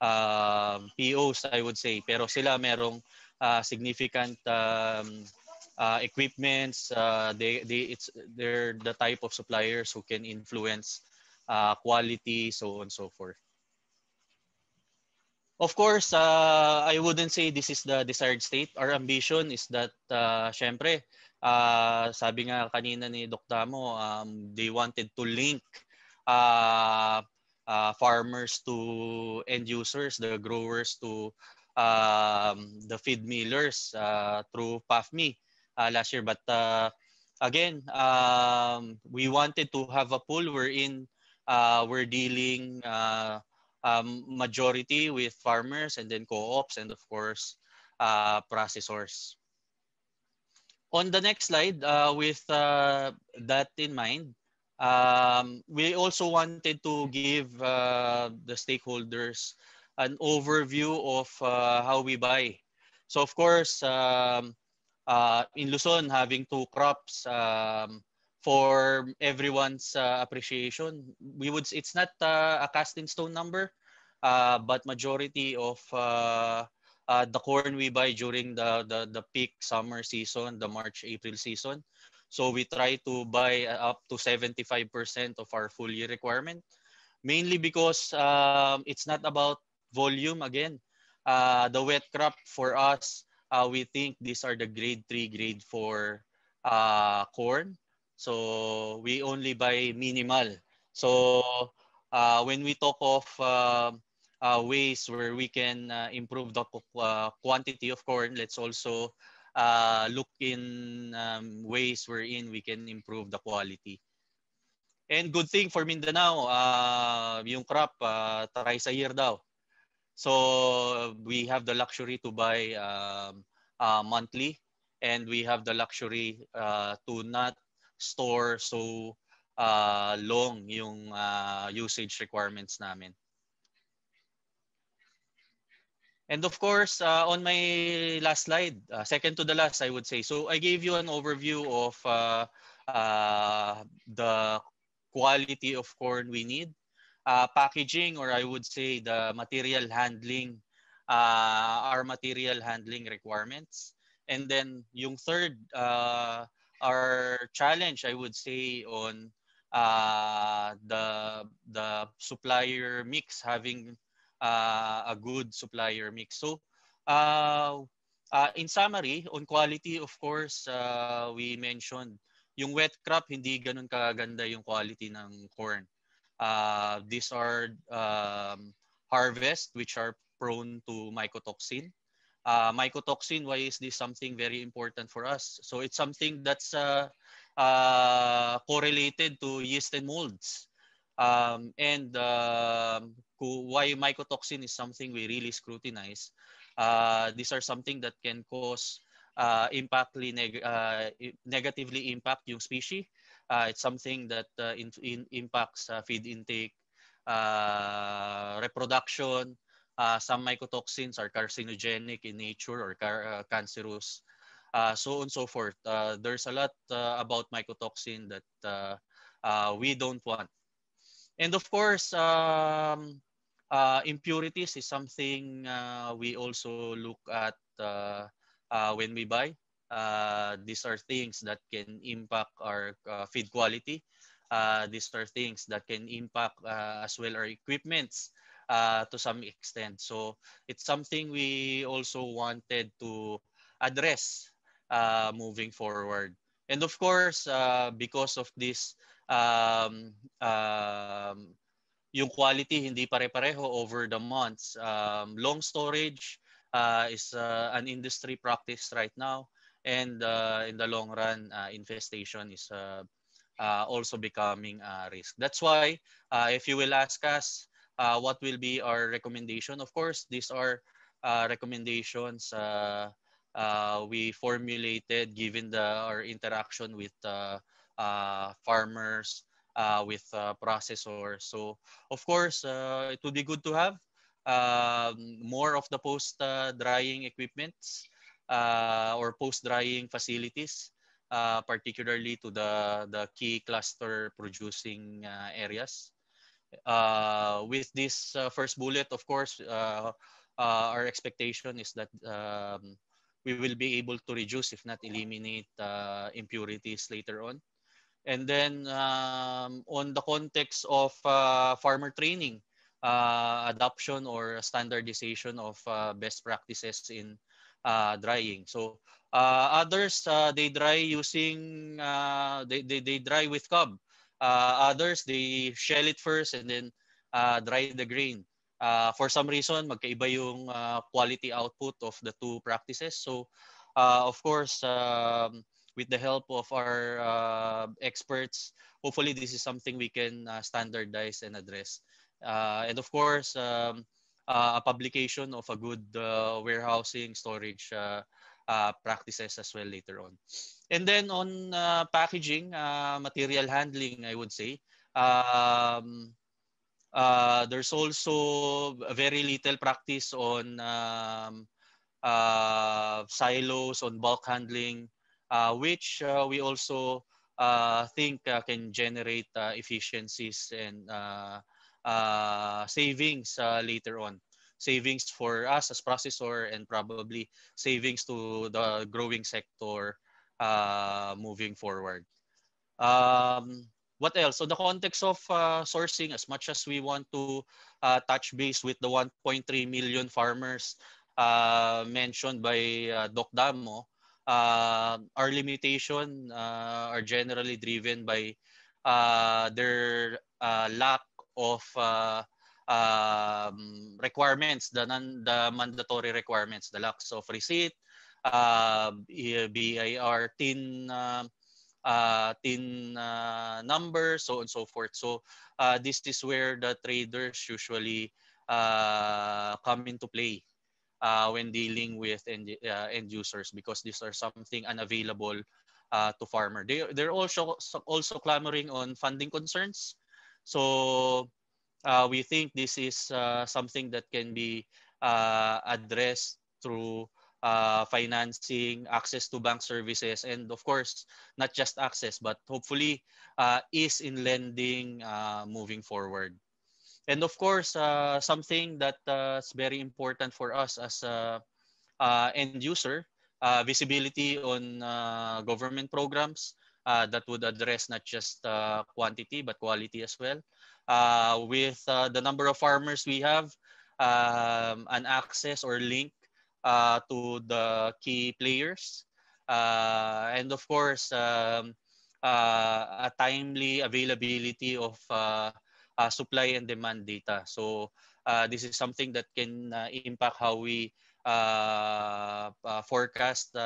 POs, I would say, pero sila merong significant equipments. They're the type of suppliers who can influence quality, so on and so forth. Of course, I wouldn't say this is the desired state. Our ambition is that, syempre, sabi nga kanina ni Doc Damo, they wanted to link farmers to end users, the growers to the feed millers through PAFMI last year. But again, we wanted to have a pool wherein we're dealing majority with farmers and then co-ops and of course processors. On the next slide, with that in mind, we also wanted to give the stakeholders an overview of how we buy. So of course, in Luzon, having two crops, for everyone's appreciation, we would, it's not a cast in stone number, but majority of the corn we buy during the peak summer season, the March-April season. So we try to buy up to 75% of our full year requirement, mainly because it's not about volume again. The wet crop for us, we think these are the grade 3, grade 4 corn. So we only buy minimal. So when we talk of ways where we can improve the quantity of corn, let's also look in ways wherein we can improve the quality. And good thing for Mindanao, yung crop, twice a year daw. So we have the luxury to buy monthly, and we have the luxury to not store so long yung usage requirements namin. And of course, on my last slide, second to the last, I would say. So I gave you an overview of the quality of corn we need, packaging, or I would say the material handling, our material handling requirements. And then yung third, our challenge, I would say, on the supplier mix, having a good supplier mix. So in summary, on quality, of course, we mentioned yung wet crop, hindi ganun kaganda yung quality ng corn. These are harvests which are prone to mycotoxin. Mycotoxin, why is this something very important for us? So it's something that's correlated to yeast and molds. And why mycotoxin is something we really scrutinize. These are something that can cause negatively impact yung species. It's something that impacts feed intake, reproduction. Some mycotoxins are carcinogenic in nature or cancerous, so on and so forth. There's a lot about mycotoxin that we don't want. And of course, impurities is something we also look at when we buy. These are things that can impact our feed quality. These are things that can impact as well our equipments to some extent. So it's something we also wanted to address moving forward. And of course, because of this, yung quality hindi pare-pareho over the months. Long storage is an industry practice right now, and in the long run, infestation is also becoming a risk. That's why if you will ask us what will be our recommendation, of course, these are recommendations we formulated given our interaction with farmers, with processors. So of course, it would be good to have more of the post-drying equipments or post-drying facilities, particularly to the key cluster producing areas. With this first bullet, of course, our expectation is that we will be able to reduce, if not eliminate, impurities later on. And then on the context of farmer training, adoption or standardization of best practices in drying. So others, they dry using, they dry with cob. Others, they shell it first and then dry the grain. For some reason, magkaiba yung quality output of the two practices. So of course, with the help of our experts, hopefully this is something we can standardize and address. And of course, a publication of a good warehousing storage practices as well later on. And then on packaging, material handling, I would say, there's also very little practice on silos, on bulk handling, which we also think can generate efficiencies and savings later on. savings for us as processor and probably savings to the growing sector moving forward. What else? So the context of sourcing, as much as we want to touch base with the 1.3 million farmers mentioned by Doc Damo, our limitations are generally driven by their lack of requirements, the mandatory requirements, the lack of receipt, BIR tin number, so on and so forth. So this is where the traders usually come into play when dealing with end users, because these are something unavailable to farmer. They're also clamoring on funding concerns. So we think this is something that can be addressed through financing, access to bank services, and of course, not just access, but hopefully ease in lending moving forward. And of course, something that is very important for us as an end user, visibility on government programs that would address not just quantity, but quality as well. With the number of farmers we have, an access or link to the key players, and of course a timely availability of supply and demand data. So this is something that can impact how we forecast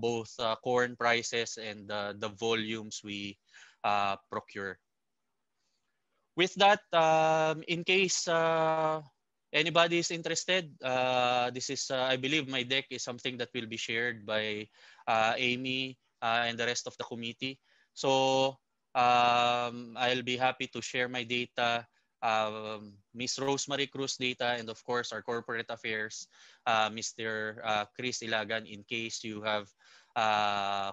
both corn prices and the volumes we procure. With that, in case anybody is interested, this is, I believe my deck is something that will be shared by Amy and the rest of the committee. So I'll be happy to share my data, Ms. Rosemary Cruz data, and of course our corporate affairs, Mr. Chris Ilagan, in case you have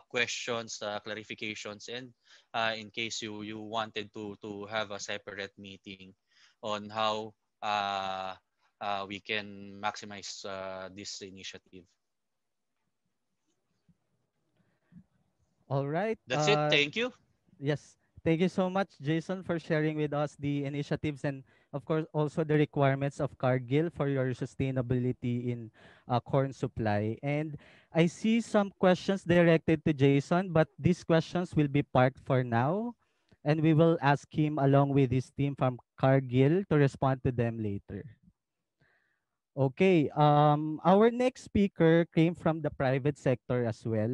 questions, clarifications, and in case you wanted to have a separate meeting on how we can maximize this initiative. All right. That's it. Thank you. Yes. Thank you so much, Jason, for sharing with us the initiatives and, of course, also the requirements of Cargill for your sustainability in corn supply. And I see some questions directed to Jason, but these questions will be parked for now. And we will ask him along with his team from Cargill to respond to them later. Okay, our next speaker came from the private sector as well.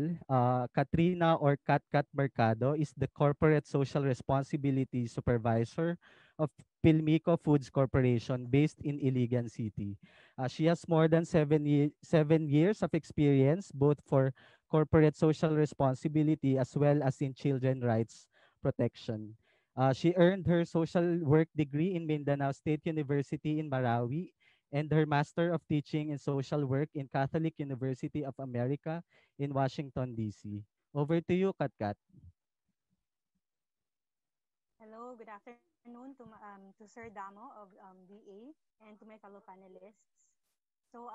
Katrina or Kat Mercado is the Corporate Social Responsibility Supervisor of Pilmico Foods Corporation based in Iligan City. She has more than seven years of experience both for corporate social responsibility as well as in children's rights protection. She earned her social work degree in Mindanao State University in Marawi and her Master of Teaching in Social Work in Catholic University of America in Washington, D.C. Over to you, Kat. Hello, good afternoon to Sir Damo of BA and to my fellow panelists. So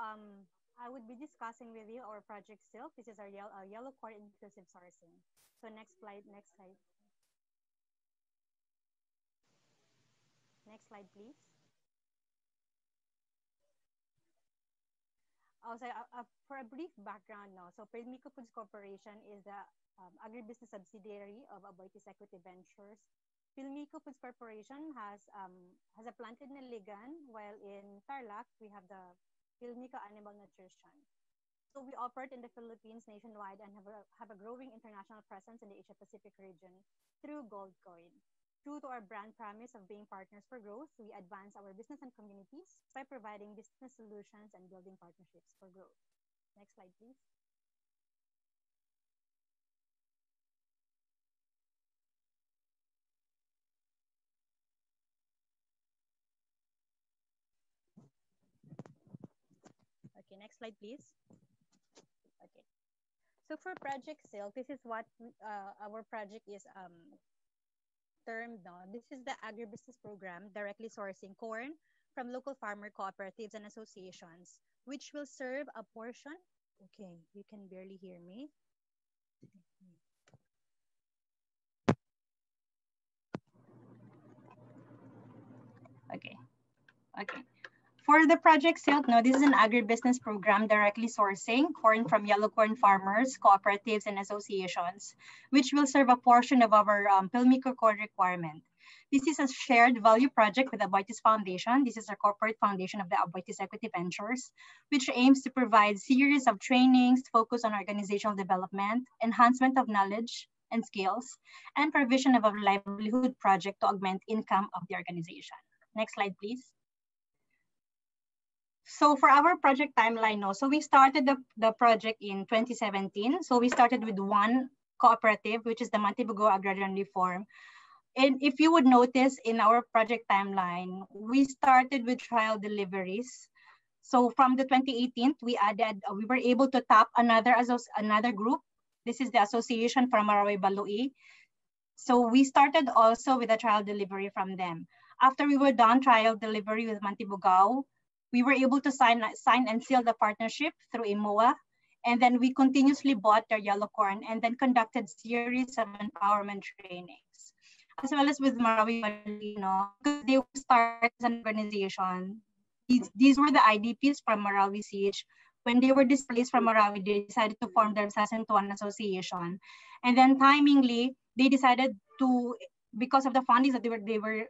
I would be discussing with you our project SILF, which is our yellow corn inclusive sourcing. So next slide. Next slide, please. Also, for a brief background now, so Pilmico Foods Corporation is the agribusiness subsidiary of Aboitiz Equity Ventures. Pilmico Foods Corporation has a plant in Iligan, while in Tarlac, we have the Pilmico Animal Nutrition. So we operate in the Philippines nationwide and have a growing international presence in the Asia-Pacific region through Gold Coin. True to our brand promise of being partners for growth, we advance our business and communities by providing business solutions and building partnerships for growth. Next slide, please. Okay, next slide, please. Okay. So for Project SILF, this is what our project is termed now. This is the agribusiness program directly sourcing corn, from local farmer cooperatives and associations, which will serve a portion. Okay, you can barely hear me. Okay. Okay. For the Project Silk, no, this is an agribusiness program directly sourcing corn from yellow corn farmers, cooperatives, and associations, which will serve a portion of our Pilmico corn requirement. This is a shared value project with the Aboitiz Foundation. This is a corporate foundation of the Aboitiz Equity Ventures, which aims to provide series of trainings to focus on organizational development, enhancement of knowledge and skills, and provision of a livelihood project to augment income of the organization. Next slide, please. So for our project timeline, no, so we started the project in 2017. So we started with one cooperative, which is the Mantibugao Agrarian Reform. And if you would notice in our project timeline, we started with trial deliveries. So from the 2018, we were able to tap another group. This is the association from Marawi Baloi. So we started also with a trial delivery from them. After we were done trial delivery with Mantibugao, we were able to sign and seal the partnership through IMOA. And then we continuously bought their yellow corn and then conducted series of empowerment trainings. As well as with Marawi Balino, because they started as an organization. These were the IDPs from Marawi CH. When they were displaced from Marawi, they decided to form themselves into an association. And then timingly, they decided to, because of the funding that they were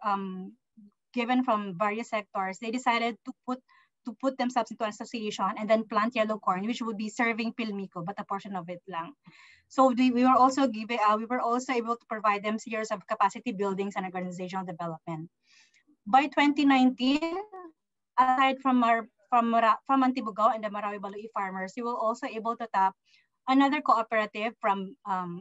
given from various sectors, they decided to put themselves into an association and then plant yellow corn, which would be serving Pilmico, but a portion of it lang. So we were also able to provide them series of capacity buildings and organizational development. By 2019, aside from Mantibugao and the Marawi Baloi farmers, we were also able to tap another cooperative from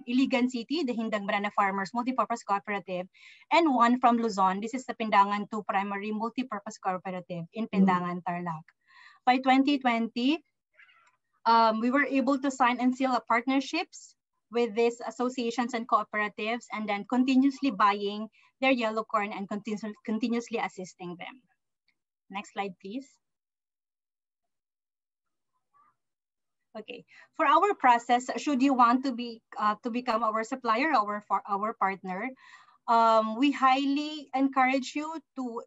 Iligan City, the Hindang Banana Farmers Multipurpose Cooperative, and one from Luzon. This is the Pindangan 2 Primary Multipurpose Cooperative in Pindangan, Tarlac. By 2020, we were able to sign and seal up partnerships with these associations and cooperatives, and then continuously buying their yellow corn and continuously assisting them. Next slide, please. Okay, for our process, should you want to become our supplier, our partner, we highly encourage you to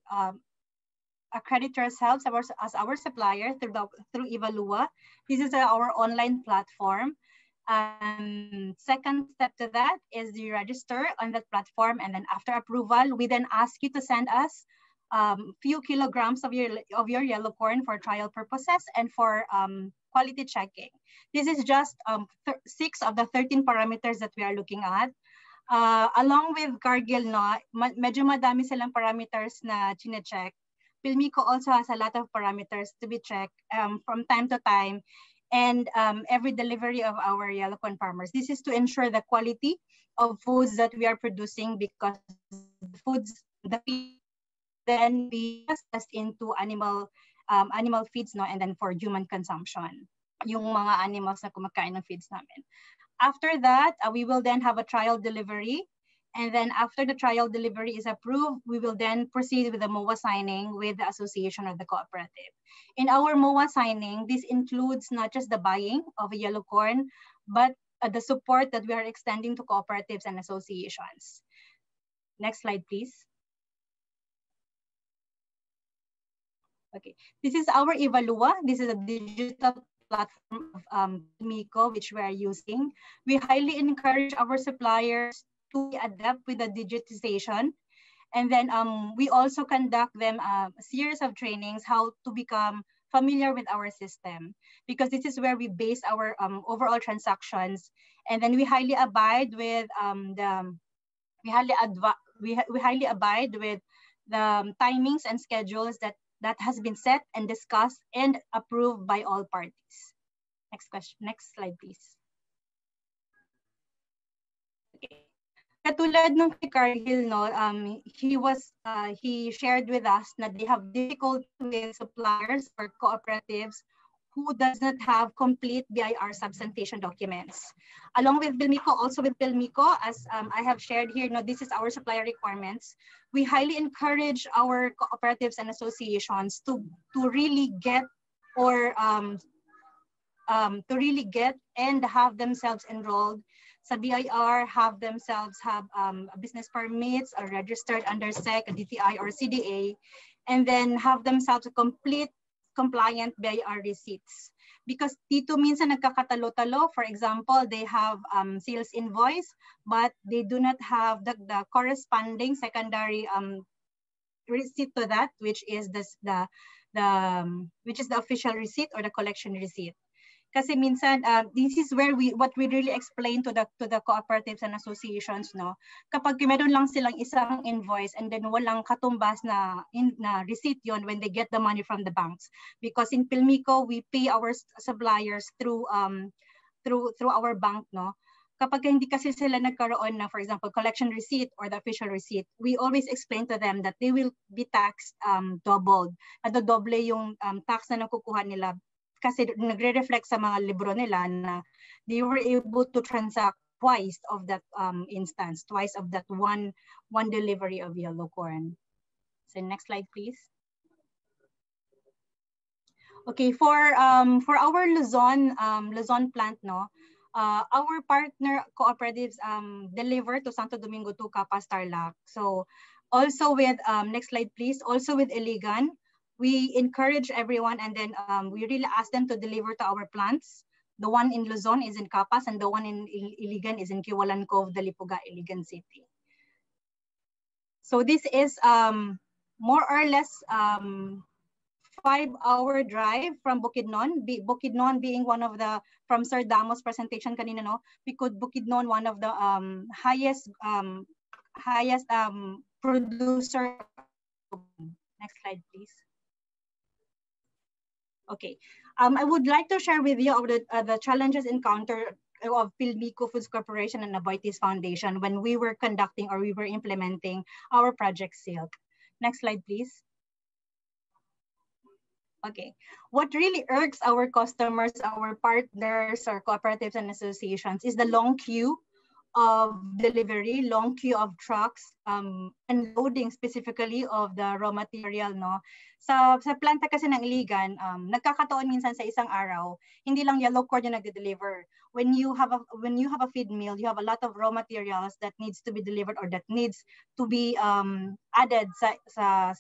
accredit yourselves as our supplier through Evalua. This is our online platform. Second step to that is you register on that platform, and then after approval, we then ask you to send us few kilograms of your yellow corn for trial purposes and for quality checking. This is just 6 of the 13 parameters that we are looking at. Along with Cargill, no, medyo madami silang parameters na chine-check. Pilmico also has a lot of parameters to be checked from time to time, and every delivery of our yellow corn farmers. This is to ensure the quality of foods that we are producing, because the foods that then be processed into animal feeds, no, and then for human consumption, yung mga animals na kumakain ng feeds namin. After that, we will then have a trial delivery, and then after the trial delivery is approved, we will then proceed with the MOA signing with the association or the cooperative. In our MOA signing, this includes not just the buying of yellow corn, but the support that we are extending to cooperatives and associations. Next slide, please. Okay, this is our Evalua. This is a digital platform of Pilmico, which we are using. We highly encourage our suppliers to adapt with the digitization. And then we also conduct them a series of trainings, how to become familiar with our system, because this is where we base our overall transactions. And then we highly abide with the timings and schedules that has been set and discussed and approved by all parties. Next question, next slide, please. Okay. Katulad ng Cargill, no, he shared with us that they have difficulty with suppliers or cooperatives who does not have complete BIR substantiation documents. Along with Pilmico, as I have shared here, this is our supplier requirements. We highly encourage our cooperatives and associations to really get and have themselves enrolled sa BIR, have themselves have business permits or registered under SEC, DTI, or CDA, and then have themselves a complete compliant BIR receipts. Because dito minsan nagkakatalo-talo, for example, they have sales invoice, but they do not have the corresponding secondary receipt to that, which is the official receipt or the collection receipt. Kasi minsan, this is where what we really explain to the cooperatives and associations, Kapag meron lang silang isang invoice and then walang katumbas na receipt yon when they get the money from the banks. Because in Pilmico, we pay our suppliers through our bank, Kapag hindi kasi sila nagkaroon na, for example, collection receipt or the official receipt, we always explain to them that they will be taxed doubled. Nadodoble yung tax na nakukuha nila kasi nagre-reflect sa mga libro nila na they were able to transact twice of that instance, twice of that one delivery of yellow corn. So next slide, please. Okay, for our Luzon plant, our partner cooperatives deliver to Santo Domingo, Capas, Tarlac. So also with next slide, please. Also with Iligan, we encourage everyone, and then we really ask them to deliver to our plants. The one in Luzon is in Capas, and the one in Iligan is in Kiwalan Cove, Dalipuga, Iligan City. So this is more or less 5-hour drive from Bukidnon. Bukidnon being one of the, from Sir Damo's presentation kanina, because Bukidnon, one of the highest producer. Next slide, please. Okay, I would like to share with you the challenges encountered of Pilmico Foods Corporation and Aboitiz Foundation when we were conducting or we were implementing our Project Silk. Next slide, please. Okay, what really irks our customers, our partners, our cooperatives and associations is the long queue of delivery, long queue of trucks, unloading specifically of the raw material, Sa planta kasi ng Iligan, nagkakataon minsan sa isang araw, hindi lang yellow corn yung nagde-deliver. When you have a feed mill, you have a lot of raw materials that needs to be delivered or that needs to be added sa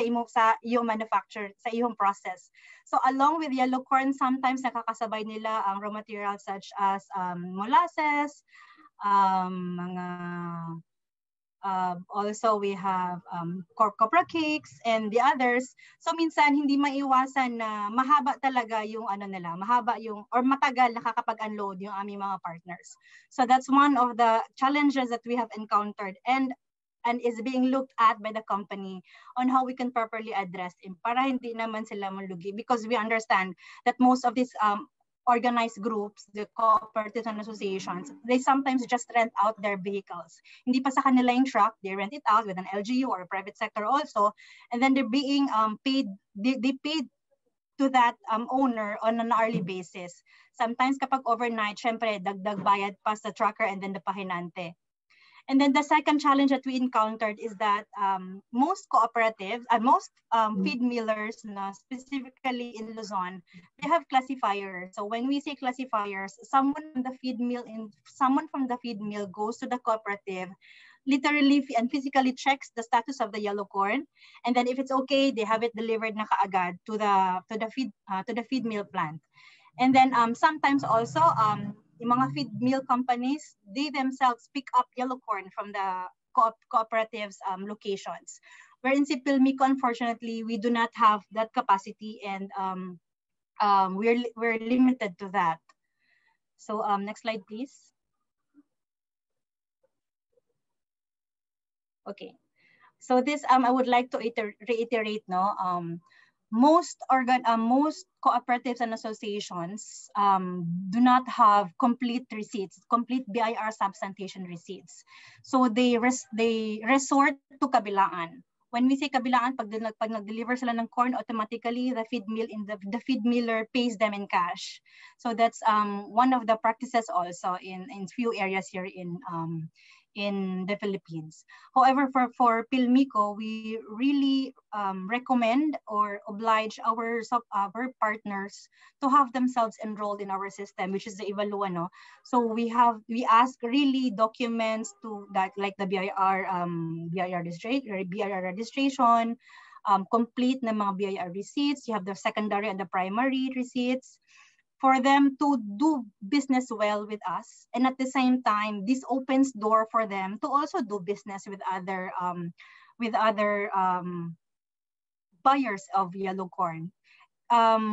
iyong manufacture, sa iyong process. So along with yellow corn, sometimes nakakasabay nila ang raw materials such as molasses, also we have copra cakes and the others. So minsan hindi maiwasan na mahaba talaga yung or matagal nakakapag-unload yung aming mga partners. So that's one of the challenges that we have encountered and is being looked at by the company on how we can properly address him para hindi naman sila malugi, because we understand that most of these organized groups, the cooperatives and associations, they sometimes just rent out their vehicles. Hindi pa sa kanila yung truck, they rent it out with an LGU or a private sector also, and then they're being paid, they paid to that owner on an hourly basis. Sometimes kapag overnight, syempre, dagdag bayad pa sa trucker and then the pahinante. And then the second challenge that we encountered is that most cooperatives, most feed millers, specifically in Luzon, they have classifiers. So when we say classifiers, someone from the feed mill goes to the cooperative, literally and physically checks the status of the yellow corn, and then if it's okay, they have it delivered na kaagad to the feed mill plant. And then sometimes also, yung mga feed mill companies, they themselves pick up yellow corn from the cooperatives locations. Wherein si Pilmico, unfortunately, we do not have that capacity, and we're limited to that. So next slide, please. Okay, so this I would like to reiterate. Most cooperatives and associations do not have complete receipts, complete BIR substantiation receipts. So they resort to kabilaan. When we say kabilangan, pag nag-deliver sila ng corn, automatically the feed miller pays them in cash. So that's one of the practices also in few areas here in the Philippines. However, for Pilmico, we really recommend or oblige our partners to have themselves enrolled in our system, which is the Evalua, no? So we ask really documents to that, like the BIR registration, complete na mga BIR receipts. You have the secondary and the primary receipts, for them to do business well with us. And at the same time, this opens door for them to also do business with other buyers of yellow corn.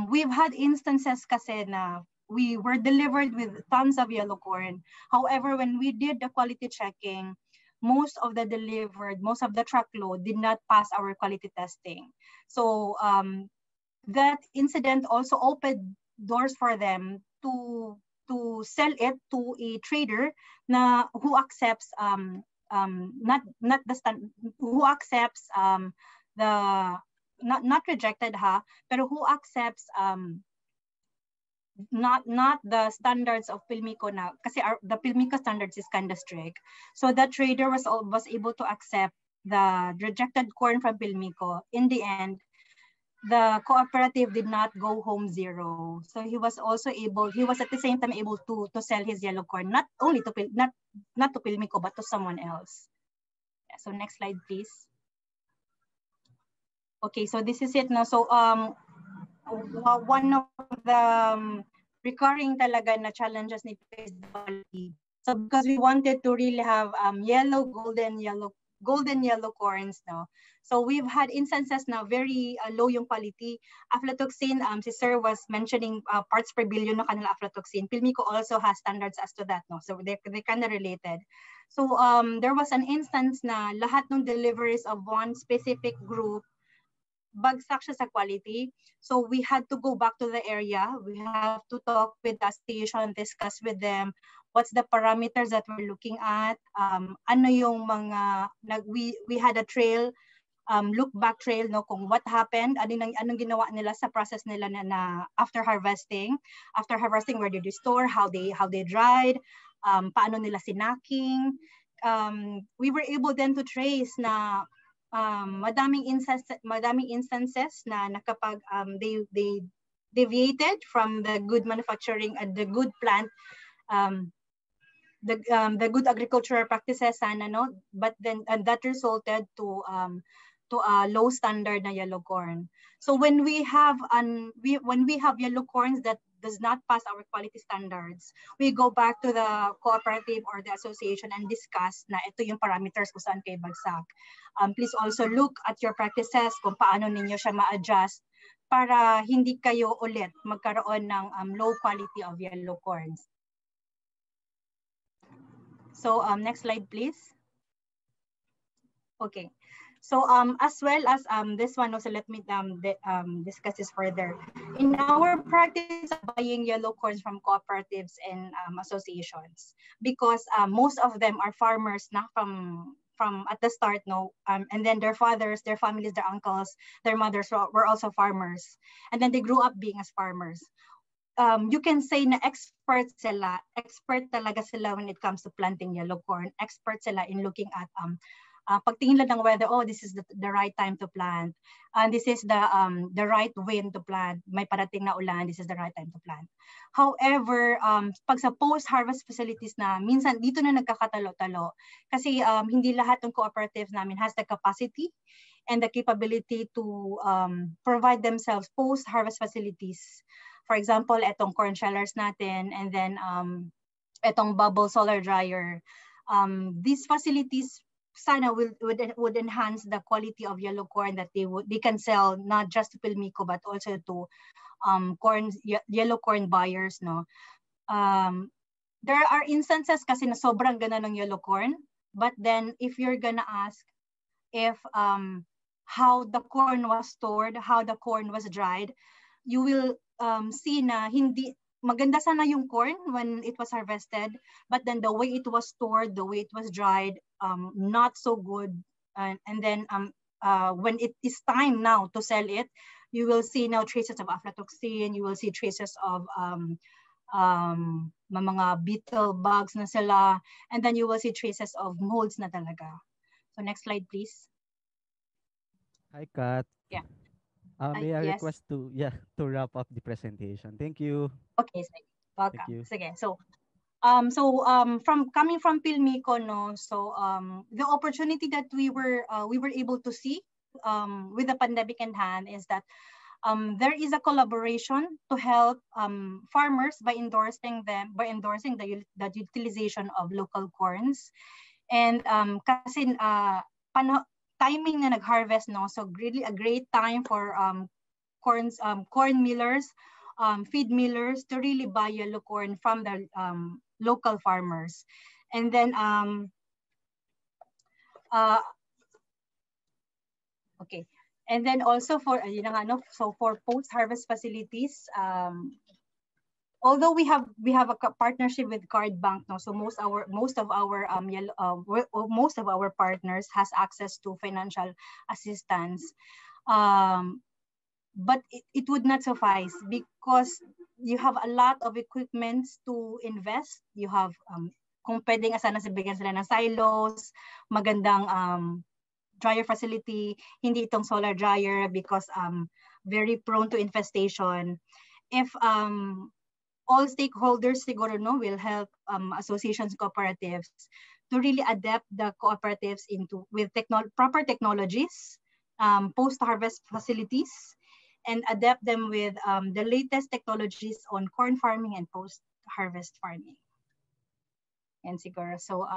We've had instances kasi na we were delivered with tons of yellow corn. However, when we did the quality checking, most of the truckload did not pass our quality testing. So that incident also opened doors for them to sell it to a trader na who accepts not rejected, ha, pero who accepts not the standards of Pilmico now, kasi the Pilmico standards is kind of strict. So that trader was able to accept the rejected corn from Pilmico. In the end, the cooperative did not go home zero. So he was at the same time able to sell his yellow corn, not only to not to Pilmico, but to someone else. Yeah, so next slide, please. Okay, so this is it now. So one of the recurring talaga na challenges ni Pilmico. So because we wanted to really have golden yellow corns now. So we've had instances now very low yung quality. Aflatoxin, si Sir was mentioning parts per billion na kanila aflatoxin. Pilmico also has standards as to that, no? So they're kind of related. So there was an instance na lahat ng deliveries of one specific group, bagsak siya sa quality. So we had to go back to the area. We have to talk with the station, discuss with them, what's the parameters that we're looking at? Ano yung mga, we had a trail, look back trail, no, kung what happened, anong ginawa nila sa process nila na after harvesting. After harvesting, where did they store, how they dried, paano nila sinacking. We were able then to trace na madaming instances na nakapag they deviated from the good manufacturing and the good plant, the good agricultural practices sana, no? But then that resulted to a low standard na yellow corn. So when we have yellow corns that does not pass our quality standards, we go back to the cooperative or the association and discuss na ito yung parameters kung saan kayo bagsak. Please also look at your practices kung paano ninyo siya ma-adjust para hindi kayo ulit magkaroon ng low quality of yellow corns. So next slide, please. Okay. So as well as this one also, let me discuss this further. In our practice of buying yellow corns from cooperatives and associations, because most of them are farmers na from at the start, no, and then their fathers, their families, their uncles, their mothers were also farmers, and then they grew up being as farmers. You can say na expert talaga sila when it comes to planting yellow corn. Expert sila in looking at pagtingin lang ng weather, oh, this is the right time to plant, and this is the right wind to plant, may parating na ulan, this is the right time to plant. However, pag sa post-harvest facilities na, minsan dito na nagkakatalo-talo, kasi hindi lahat ng cooperatives namin has the capacity and the capability to provide themselves post-harvest facilities. For example, etong corn shellers natin, and then etong bubble solar dryer. These facilities sana would enhance the quality of yellow corn that they can sell not just to Pilmico but also to yellow corn buyers, no. There are instances kasi na sobrang gana ng yellow corn, but then if you're gonna ask if how the corn was stored, how the corn was dried, you will see na hindi maganda sana yung corn when it was harvested, but then the way it was stored, the way it was dried, not so good, and then when it is time now to sell it, you will see now traces of aflatoxin, you will see traces of mga beetle bugs na sila, and then you will see traces of molds na talaga. So next slide, please. Hi, Kat. Yeah. May I request to to wrap up the presentation. Thank you. Okay, so welcome. Thank you. Sige. So coming from Pilmico, no, so the opportunity that we were able to see with the pandemic in hand is that there is a collaboration to help farmers by endorsing them, by endorsing the utilization of local corns. And kasi timing na nag-harvest, no, so really a great time for corn millers, feed millers to really buy yellow corn from the local farmers. And then okay. And then also for for post-harvest facilities, although we have a partnership with Card Bank, no, so most of our most of our partners has access to financial assistance, but it would not suffice because you have a lot of equipments to invest. You have kung pwedeng sana bigyan sila ng silos, magandang dryer facility, hindi itong solar dryer because very prone to infestation. If all stakeholders siguro, no, will help associations, cooperatives to really adapt the cooperatives into with proper technologies, post-harvest facilities, and adapt them with the latest technologies on corn farming and post-harvest farming. And siguro, so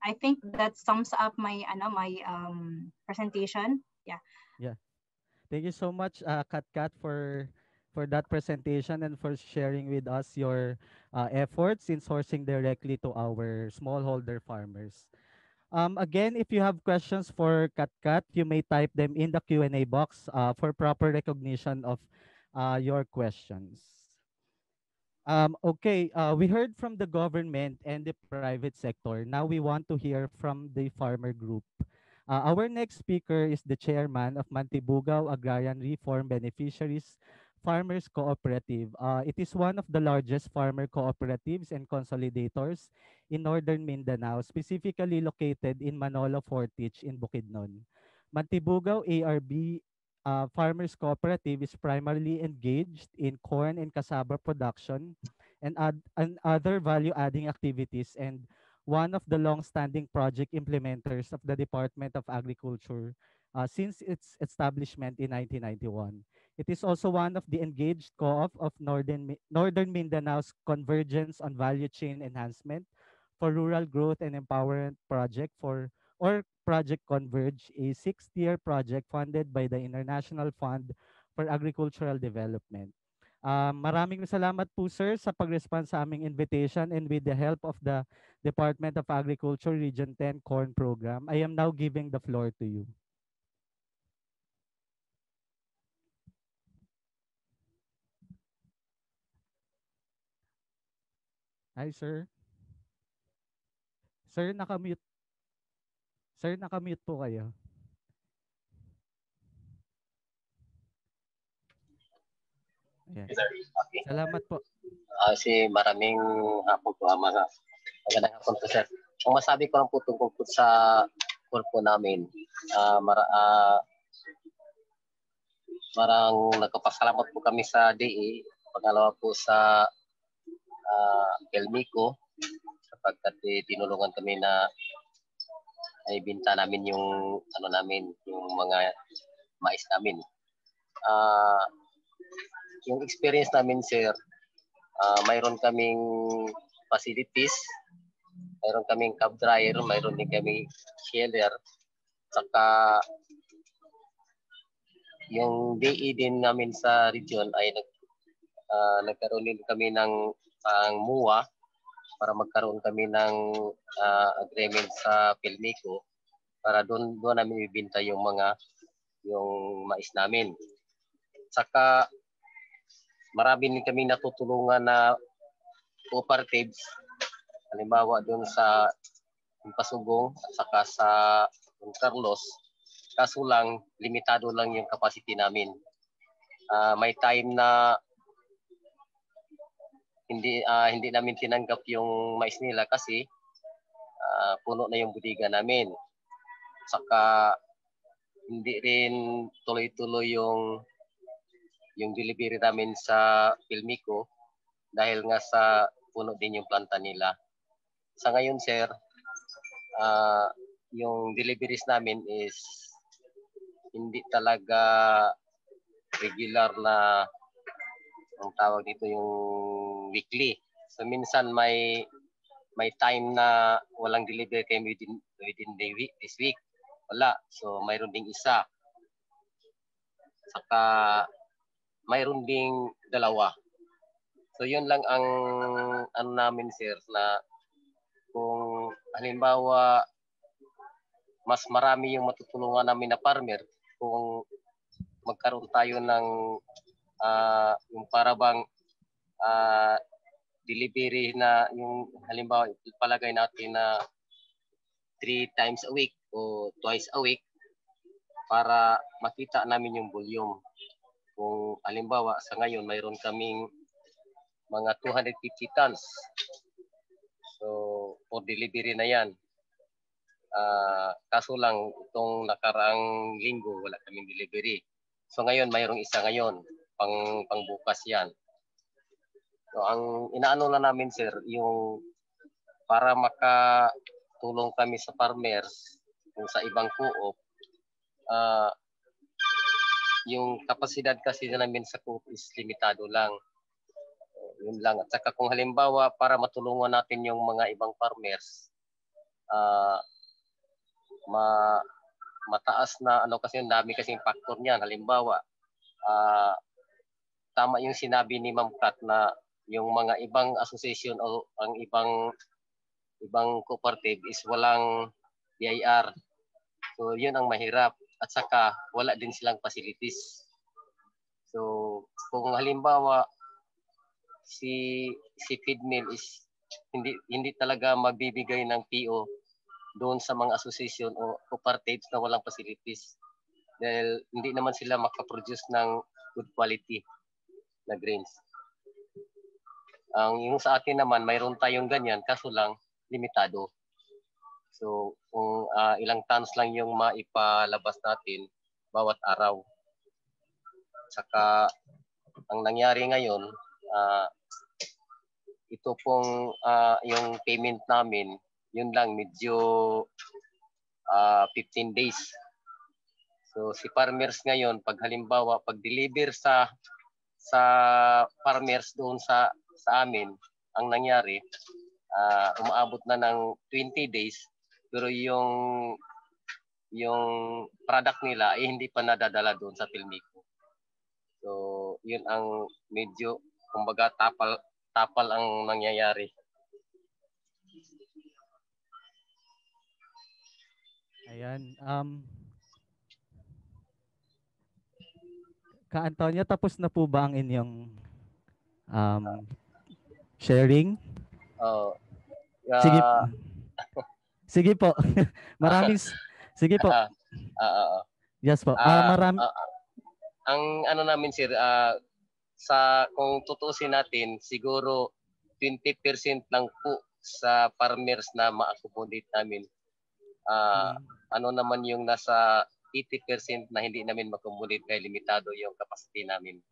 I think that sums up my my presentation. Yeah Thank you so much, Kat, for that presentation and for sharing with us your efforts in sourcing directly to our smallholder farmers. Again, if you have questions for Kat, you may type them in the Q&A box for proper recognition of your questions. Okay, we heard from the government and the private sector. Now we want to hear from the farmer group. Our next speaker is the chairman of Mantibugao Agrarian Reform Beneficiaries Farmers Cooperative. It is one of the largest farmer cooperatives and consolidators in Northern Mindanao, specifically located in Manolo Fortich in Bukidnon. Mantibugao ARB Farmers Cooperative is primarily engaged in corn and cassava production and other value-adding activities, and one of the long-standing project implementers of the Department of Agriculture since its establishment in 1991. It is also one of the engaged co-op of Northern Mindanao's Convergence on Value Chain Enhancement for Rural Growth and Empowerment Project or Project Converge, a six-year project funded by the International Fund for Agricultural Development. Maraming salamat po, sir, sa pag-response sa aming invitation, and with the help of the Department of Agriculture Region 10 Corn Program, I am now giving the floor to you. Hi, sir. Sir, nakamute. Sir, nakamute po kayo. Yeah. Okay. Salamat po. Maraming hapon po. Magandang hapon po, sir. Ang masabi ko lang po tungkol po sa corpo namin, marang nagpapasalamat po kami sa DE, pangalawa po sa Pilmico, sapagkat tinulungan kami na ay binta namin yung yung mga mais namin. Yung experience namin, sir, mayroon kaming facilities, mayroon kaming cup dryer, mayroon din kaming sheller, saka yung DE din namin sa region ay nagkaroon din kami ng MUA para magkaroon kami ng agreement sa Pilmico para doon namin ibibenta yung mais namin. Saka marami din kaming natutulungan na cooperatives, halimbawa doon sa Pasugong at saka sa Don Carlos, Kaso lang, limitado lang yung capacity namin. May time na hindi namin tinanggap yung mais nila kasi puno na yung budiga namin. Saka hindi rin tuloy-tuloy yung delivery namin sa Pilmico dahil nga sa puno din yung planta nila. Sa ngayon, sir, yung deliveries namin is hindi talaga regular na ang tawag dito yung weekly. So minsan may time na walang delivery kami within the week, this week. Wala. So mayroon ding isa. Saka mayroon ding dalawa. So yun lang ang ano namin, sir, na kung halimbawa mas marami yung matutulungan namin na farmer kung magkaroon tayo ng yung parabang delivery na yung halimbawa palagay natin na 3 times a week o twice a week para makita namin yung volume. Kung halimbawa sa ngayon mayroon kaming mga 250 tons. So, for delivery na yan. Kaso lang, itong nakaraang linggo, wala kaming delivery. So, ngayon, mayroong isa ngayon. Pangbukas yan. So, ang inaano na namin, sir, yung para makatulong kami sa farmers, kung sa ibang co-op, yung kapasidad kasi namin sa co-op is limitado lang. Yun lang. At saka kung halimbawa para matulungan natin yung mga ibang farmers, mataas na ano kasi yung dami kasing factor niyan. Halimbawa, tama yung sinabi ni Ma'am Kat na yung mga ibang association o ang ibang cooperative is walang BIR. So yun ang mahirap. At saka wala din silang facilities. So kung halimbawa si feed mill is hindi talaga magbibigay ng PO doon sa mga association o cooperatives na walang facilities dahil hindi naman sila makaproduce ng good quality na grains. Ang yung sa atin naman, mayroon tayong ganyan kaso lang limitado. So kung ilang tons lang yung maipalabas natin bawat araw. Saka ang nangyari ngayon, ito pong yung payment namin, yun lang medyo 15 days. So si farmers ngayon, pag halimbawa, pag deliver sa farmers doon sa amin, ang nangyari, umaabot na ng 20 days, pero yung product nila ay hindi pa nadadala doon sa Pilmico. So yun ang medyo kumbaga tapal ang nangyayari. Ayan. Ka Antonio, tapos na po ba ang inyong sharing? Sige. Sige po. Maraming sige po. Yes po. Ang ano namin, sir, sa kung tutusin natin siguro 20% lang po sa farmers na ma-accommodate namin. Ano naman yung nasa 80% na hindi namin ma-accommodate kaya limitado yung capacity namin.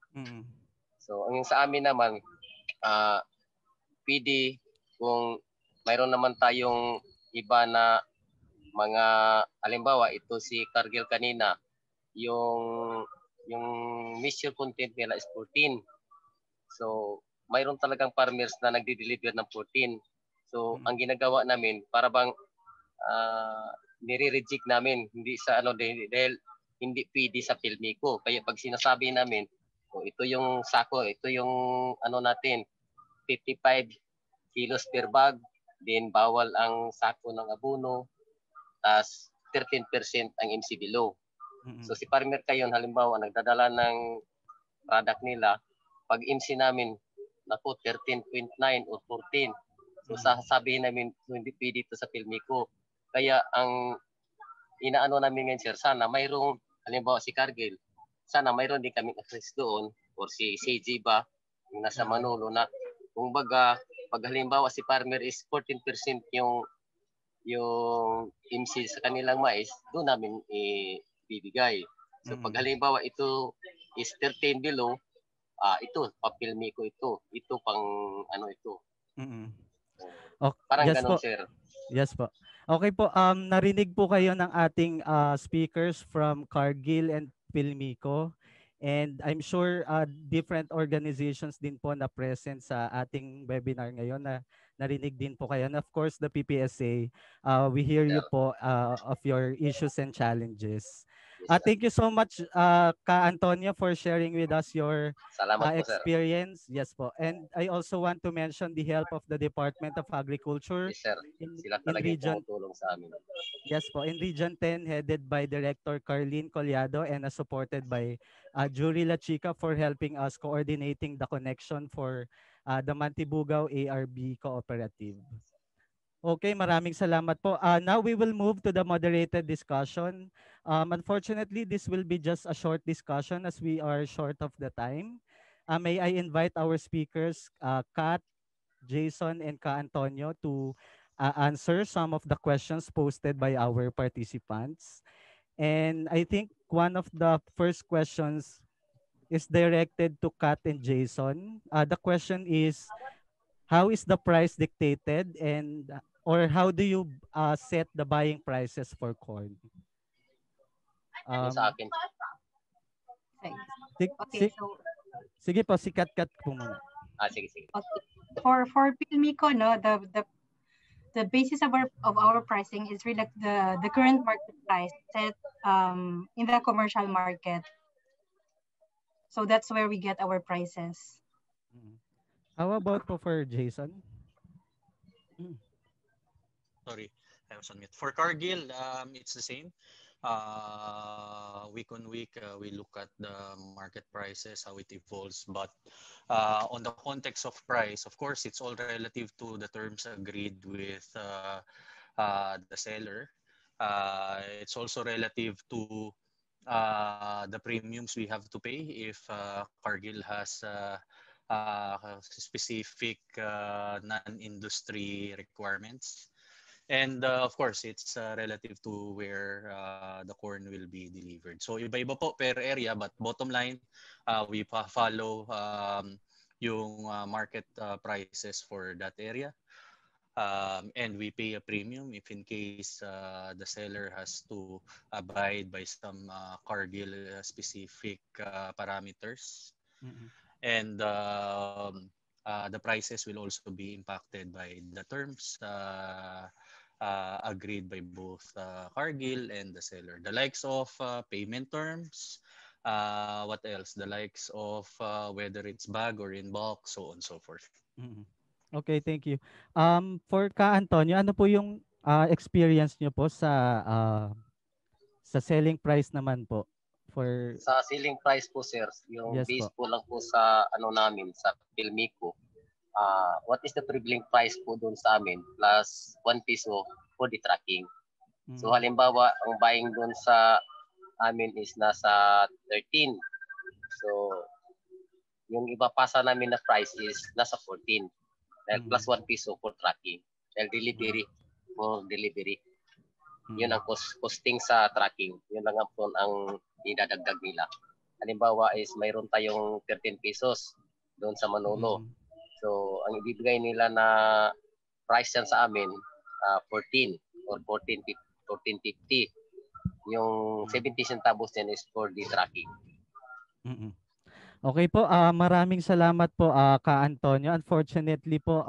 So ang sa amin naman PD kung mayroon naman tayong iba na mga halimbawa ito si Cargill kanina yung moisture content nila is 14. So, mayroon talagang farmers na nagde-deliver ng 14. So, ang ginagawa namin, para bang nire-reject namin, hindi sa ano, dahil hindi pwede sa Pilmico. Kaya pag sinasabi namin, oh, ito yung sako, ito yung ano natin, 55 kilos per bag, then bawal ang sako ng abono, as 13% ang MC below. So si farmer kayo, halimbawa, nagdadala ng product nila, pag MC namin, naku, 13.9 or 14. So sasabihin namin, hindi pwede ito sa Pilmico. Kaya ang inaano namin ngayon, sir, sana mayroong, halimbawa si Cargill, sana mayroon din kami access doon, or si CG ba, nasa Manolo na, kung baga, pag halimbawa si farmer is 14% yung MC sa kanilang mais, doon namin ibibigay. So pag halimbawa ito is 13 below, ito, papilmi ko ito. Ito pang ano ito. Okay. Parang yes, ganun, po. Sir. Yes po. Okay po, narinig po kayo ng ating speakers from Cargill and Pilmico. And I'm sure different organizations din po na present sa ating webinar ngayon na narinig din po kayo. And of course, the PPSA, we hear you po of your issues and challenges. Thank you so much, Ka Antonio, for sharing with us your experience. Yes po. And I also want to mention the help of the Department of Agriculture. Yes, sir. Sila talaga yung tulong sa amin. Yes po. In Region 10, headed by Director Carlene Collado and supported by Jury La Chica for helping us coordinating the connection for the Mantibugao ARB Cooperative. Okay, maraming salamat po. Now we will move to the moderated discussion. Unfortunately, this will be just a short discussion as we are short of the time. May I invite our speakers, Kat, Jason, and Ka Antonio to answer some of the questions posted by our participants. And I think one of the first questions is directed to Kat and Jason. The question is, how is the price dictated and or how do you set the buying prices for corn? Sa akin. Okay, so, sige po, si Kat po muna. Sige, sige. Okay. For Pilmico, no, the basis of our pricing is really the current market price set in the commercial market. So that's where we get our prices. How about for Jason? Sorry, I was on mute. For Cargill, it's the same. Week on week, we look at the market prices, how it evolves. But on the context of price, of course, it's all relative to the terms agreed with the seller. It's also relative to the premiums we have to pay if Cargill has specific non-industry requirements. And of course, it's relative to where the corn will be delivered. So iba-iba po per area, but bottom line, we follow yung market prices for that area. And we pay a premium if in case the seller has to abide by some Cargill-specific parameters. And the prices will also be impacted by the terms agreed by both Cargill and the seller. The likes of payment terms, what else? The likes of whether it's bag or in bulk, so on and so forth. Okay, thank you. For Ka Antonio, ano po yung experience nyo po sa selling price naman po? For sa selling price po, sir, yung base po lang po sa ano namin sa Pilmico, what is the prevailing price po doon sa amin plus 1 peso for the tracking. So halimbawa ang buying doon sa amin is nasa 13, so yung iba pasa namin na price is nasa 14 plus 1 peso for tracking and delivery for delivery. Yun ang costing sa tracking. Yun lang po ang idadagdag nila. Halimbawa is mayroon tayong 13 pesos doon sa Manolo. So ang ibibigay nila na price yan sa amin, 14 or 14.50. Yung 70 centavos yan is for the tracking. Okay po, maraming salamat po Ka Antonio. Unfortunately po,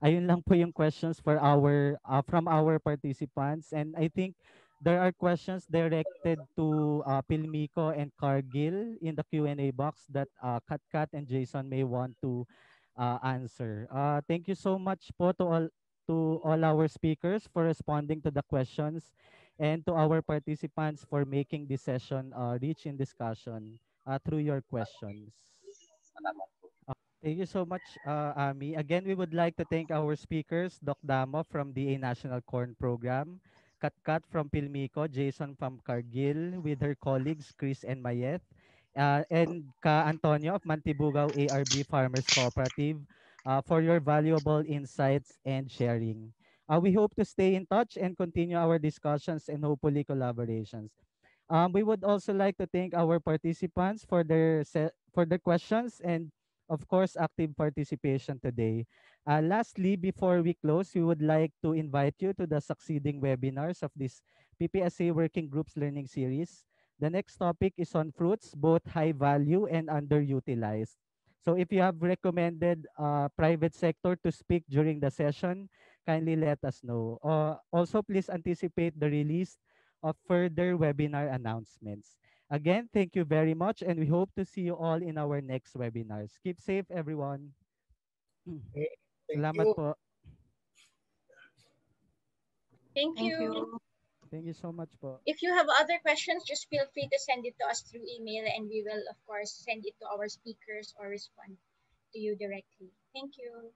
ayun lang po yung questions for our from our participants, and I think there are questions directed to Pilmico and Cargill in the Q&A box that Kat and Jason may want to answer. Thank you so much po to all our speakers for responding to the questions and to our participants for making this session rich in discussion through your questions. Salamat po. Thank you so much, Ami. Again, we would like to thank our speakers, Doc Damo from DA National Corn Program, Katkat from Pilmico, Jason from Cargill, with her colleagues Chris and Mayeth, and Ka Antonio of Mantibugao ARB Farmers Cooperative for your valuable insights and sharing. We hope to stay in touch and continue our discussions and hopefully collaborations. We would also like to thank our participants for their questions and, of course, active participation today. Lastly, before we close, we would like to invite you to the succeeding webinars of this PPSA Working Groups Learning Series. The next topic is on fruits, both high value and underutilized. So if you have recommended private sector to speak during the session, kindly let us know. Also, please anticipate the release of further webinar announcements. Again, thank you very much, and we hope to see you all in our next webinars. Keep safe, everyone. Okay, salamat po. Thank you. Thank you so much po. If you have other questions, just feel free to send it to us through email, and we will, of course, send it to our speakers or respond to you directly. Thank you.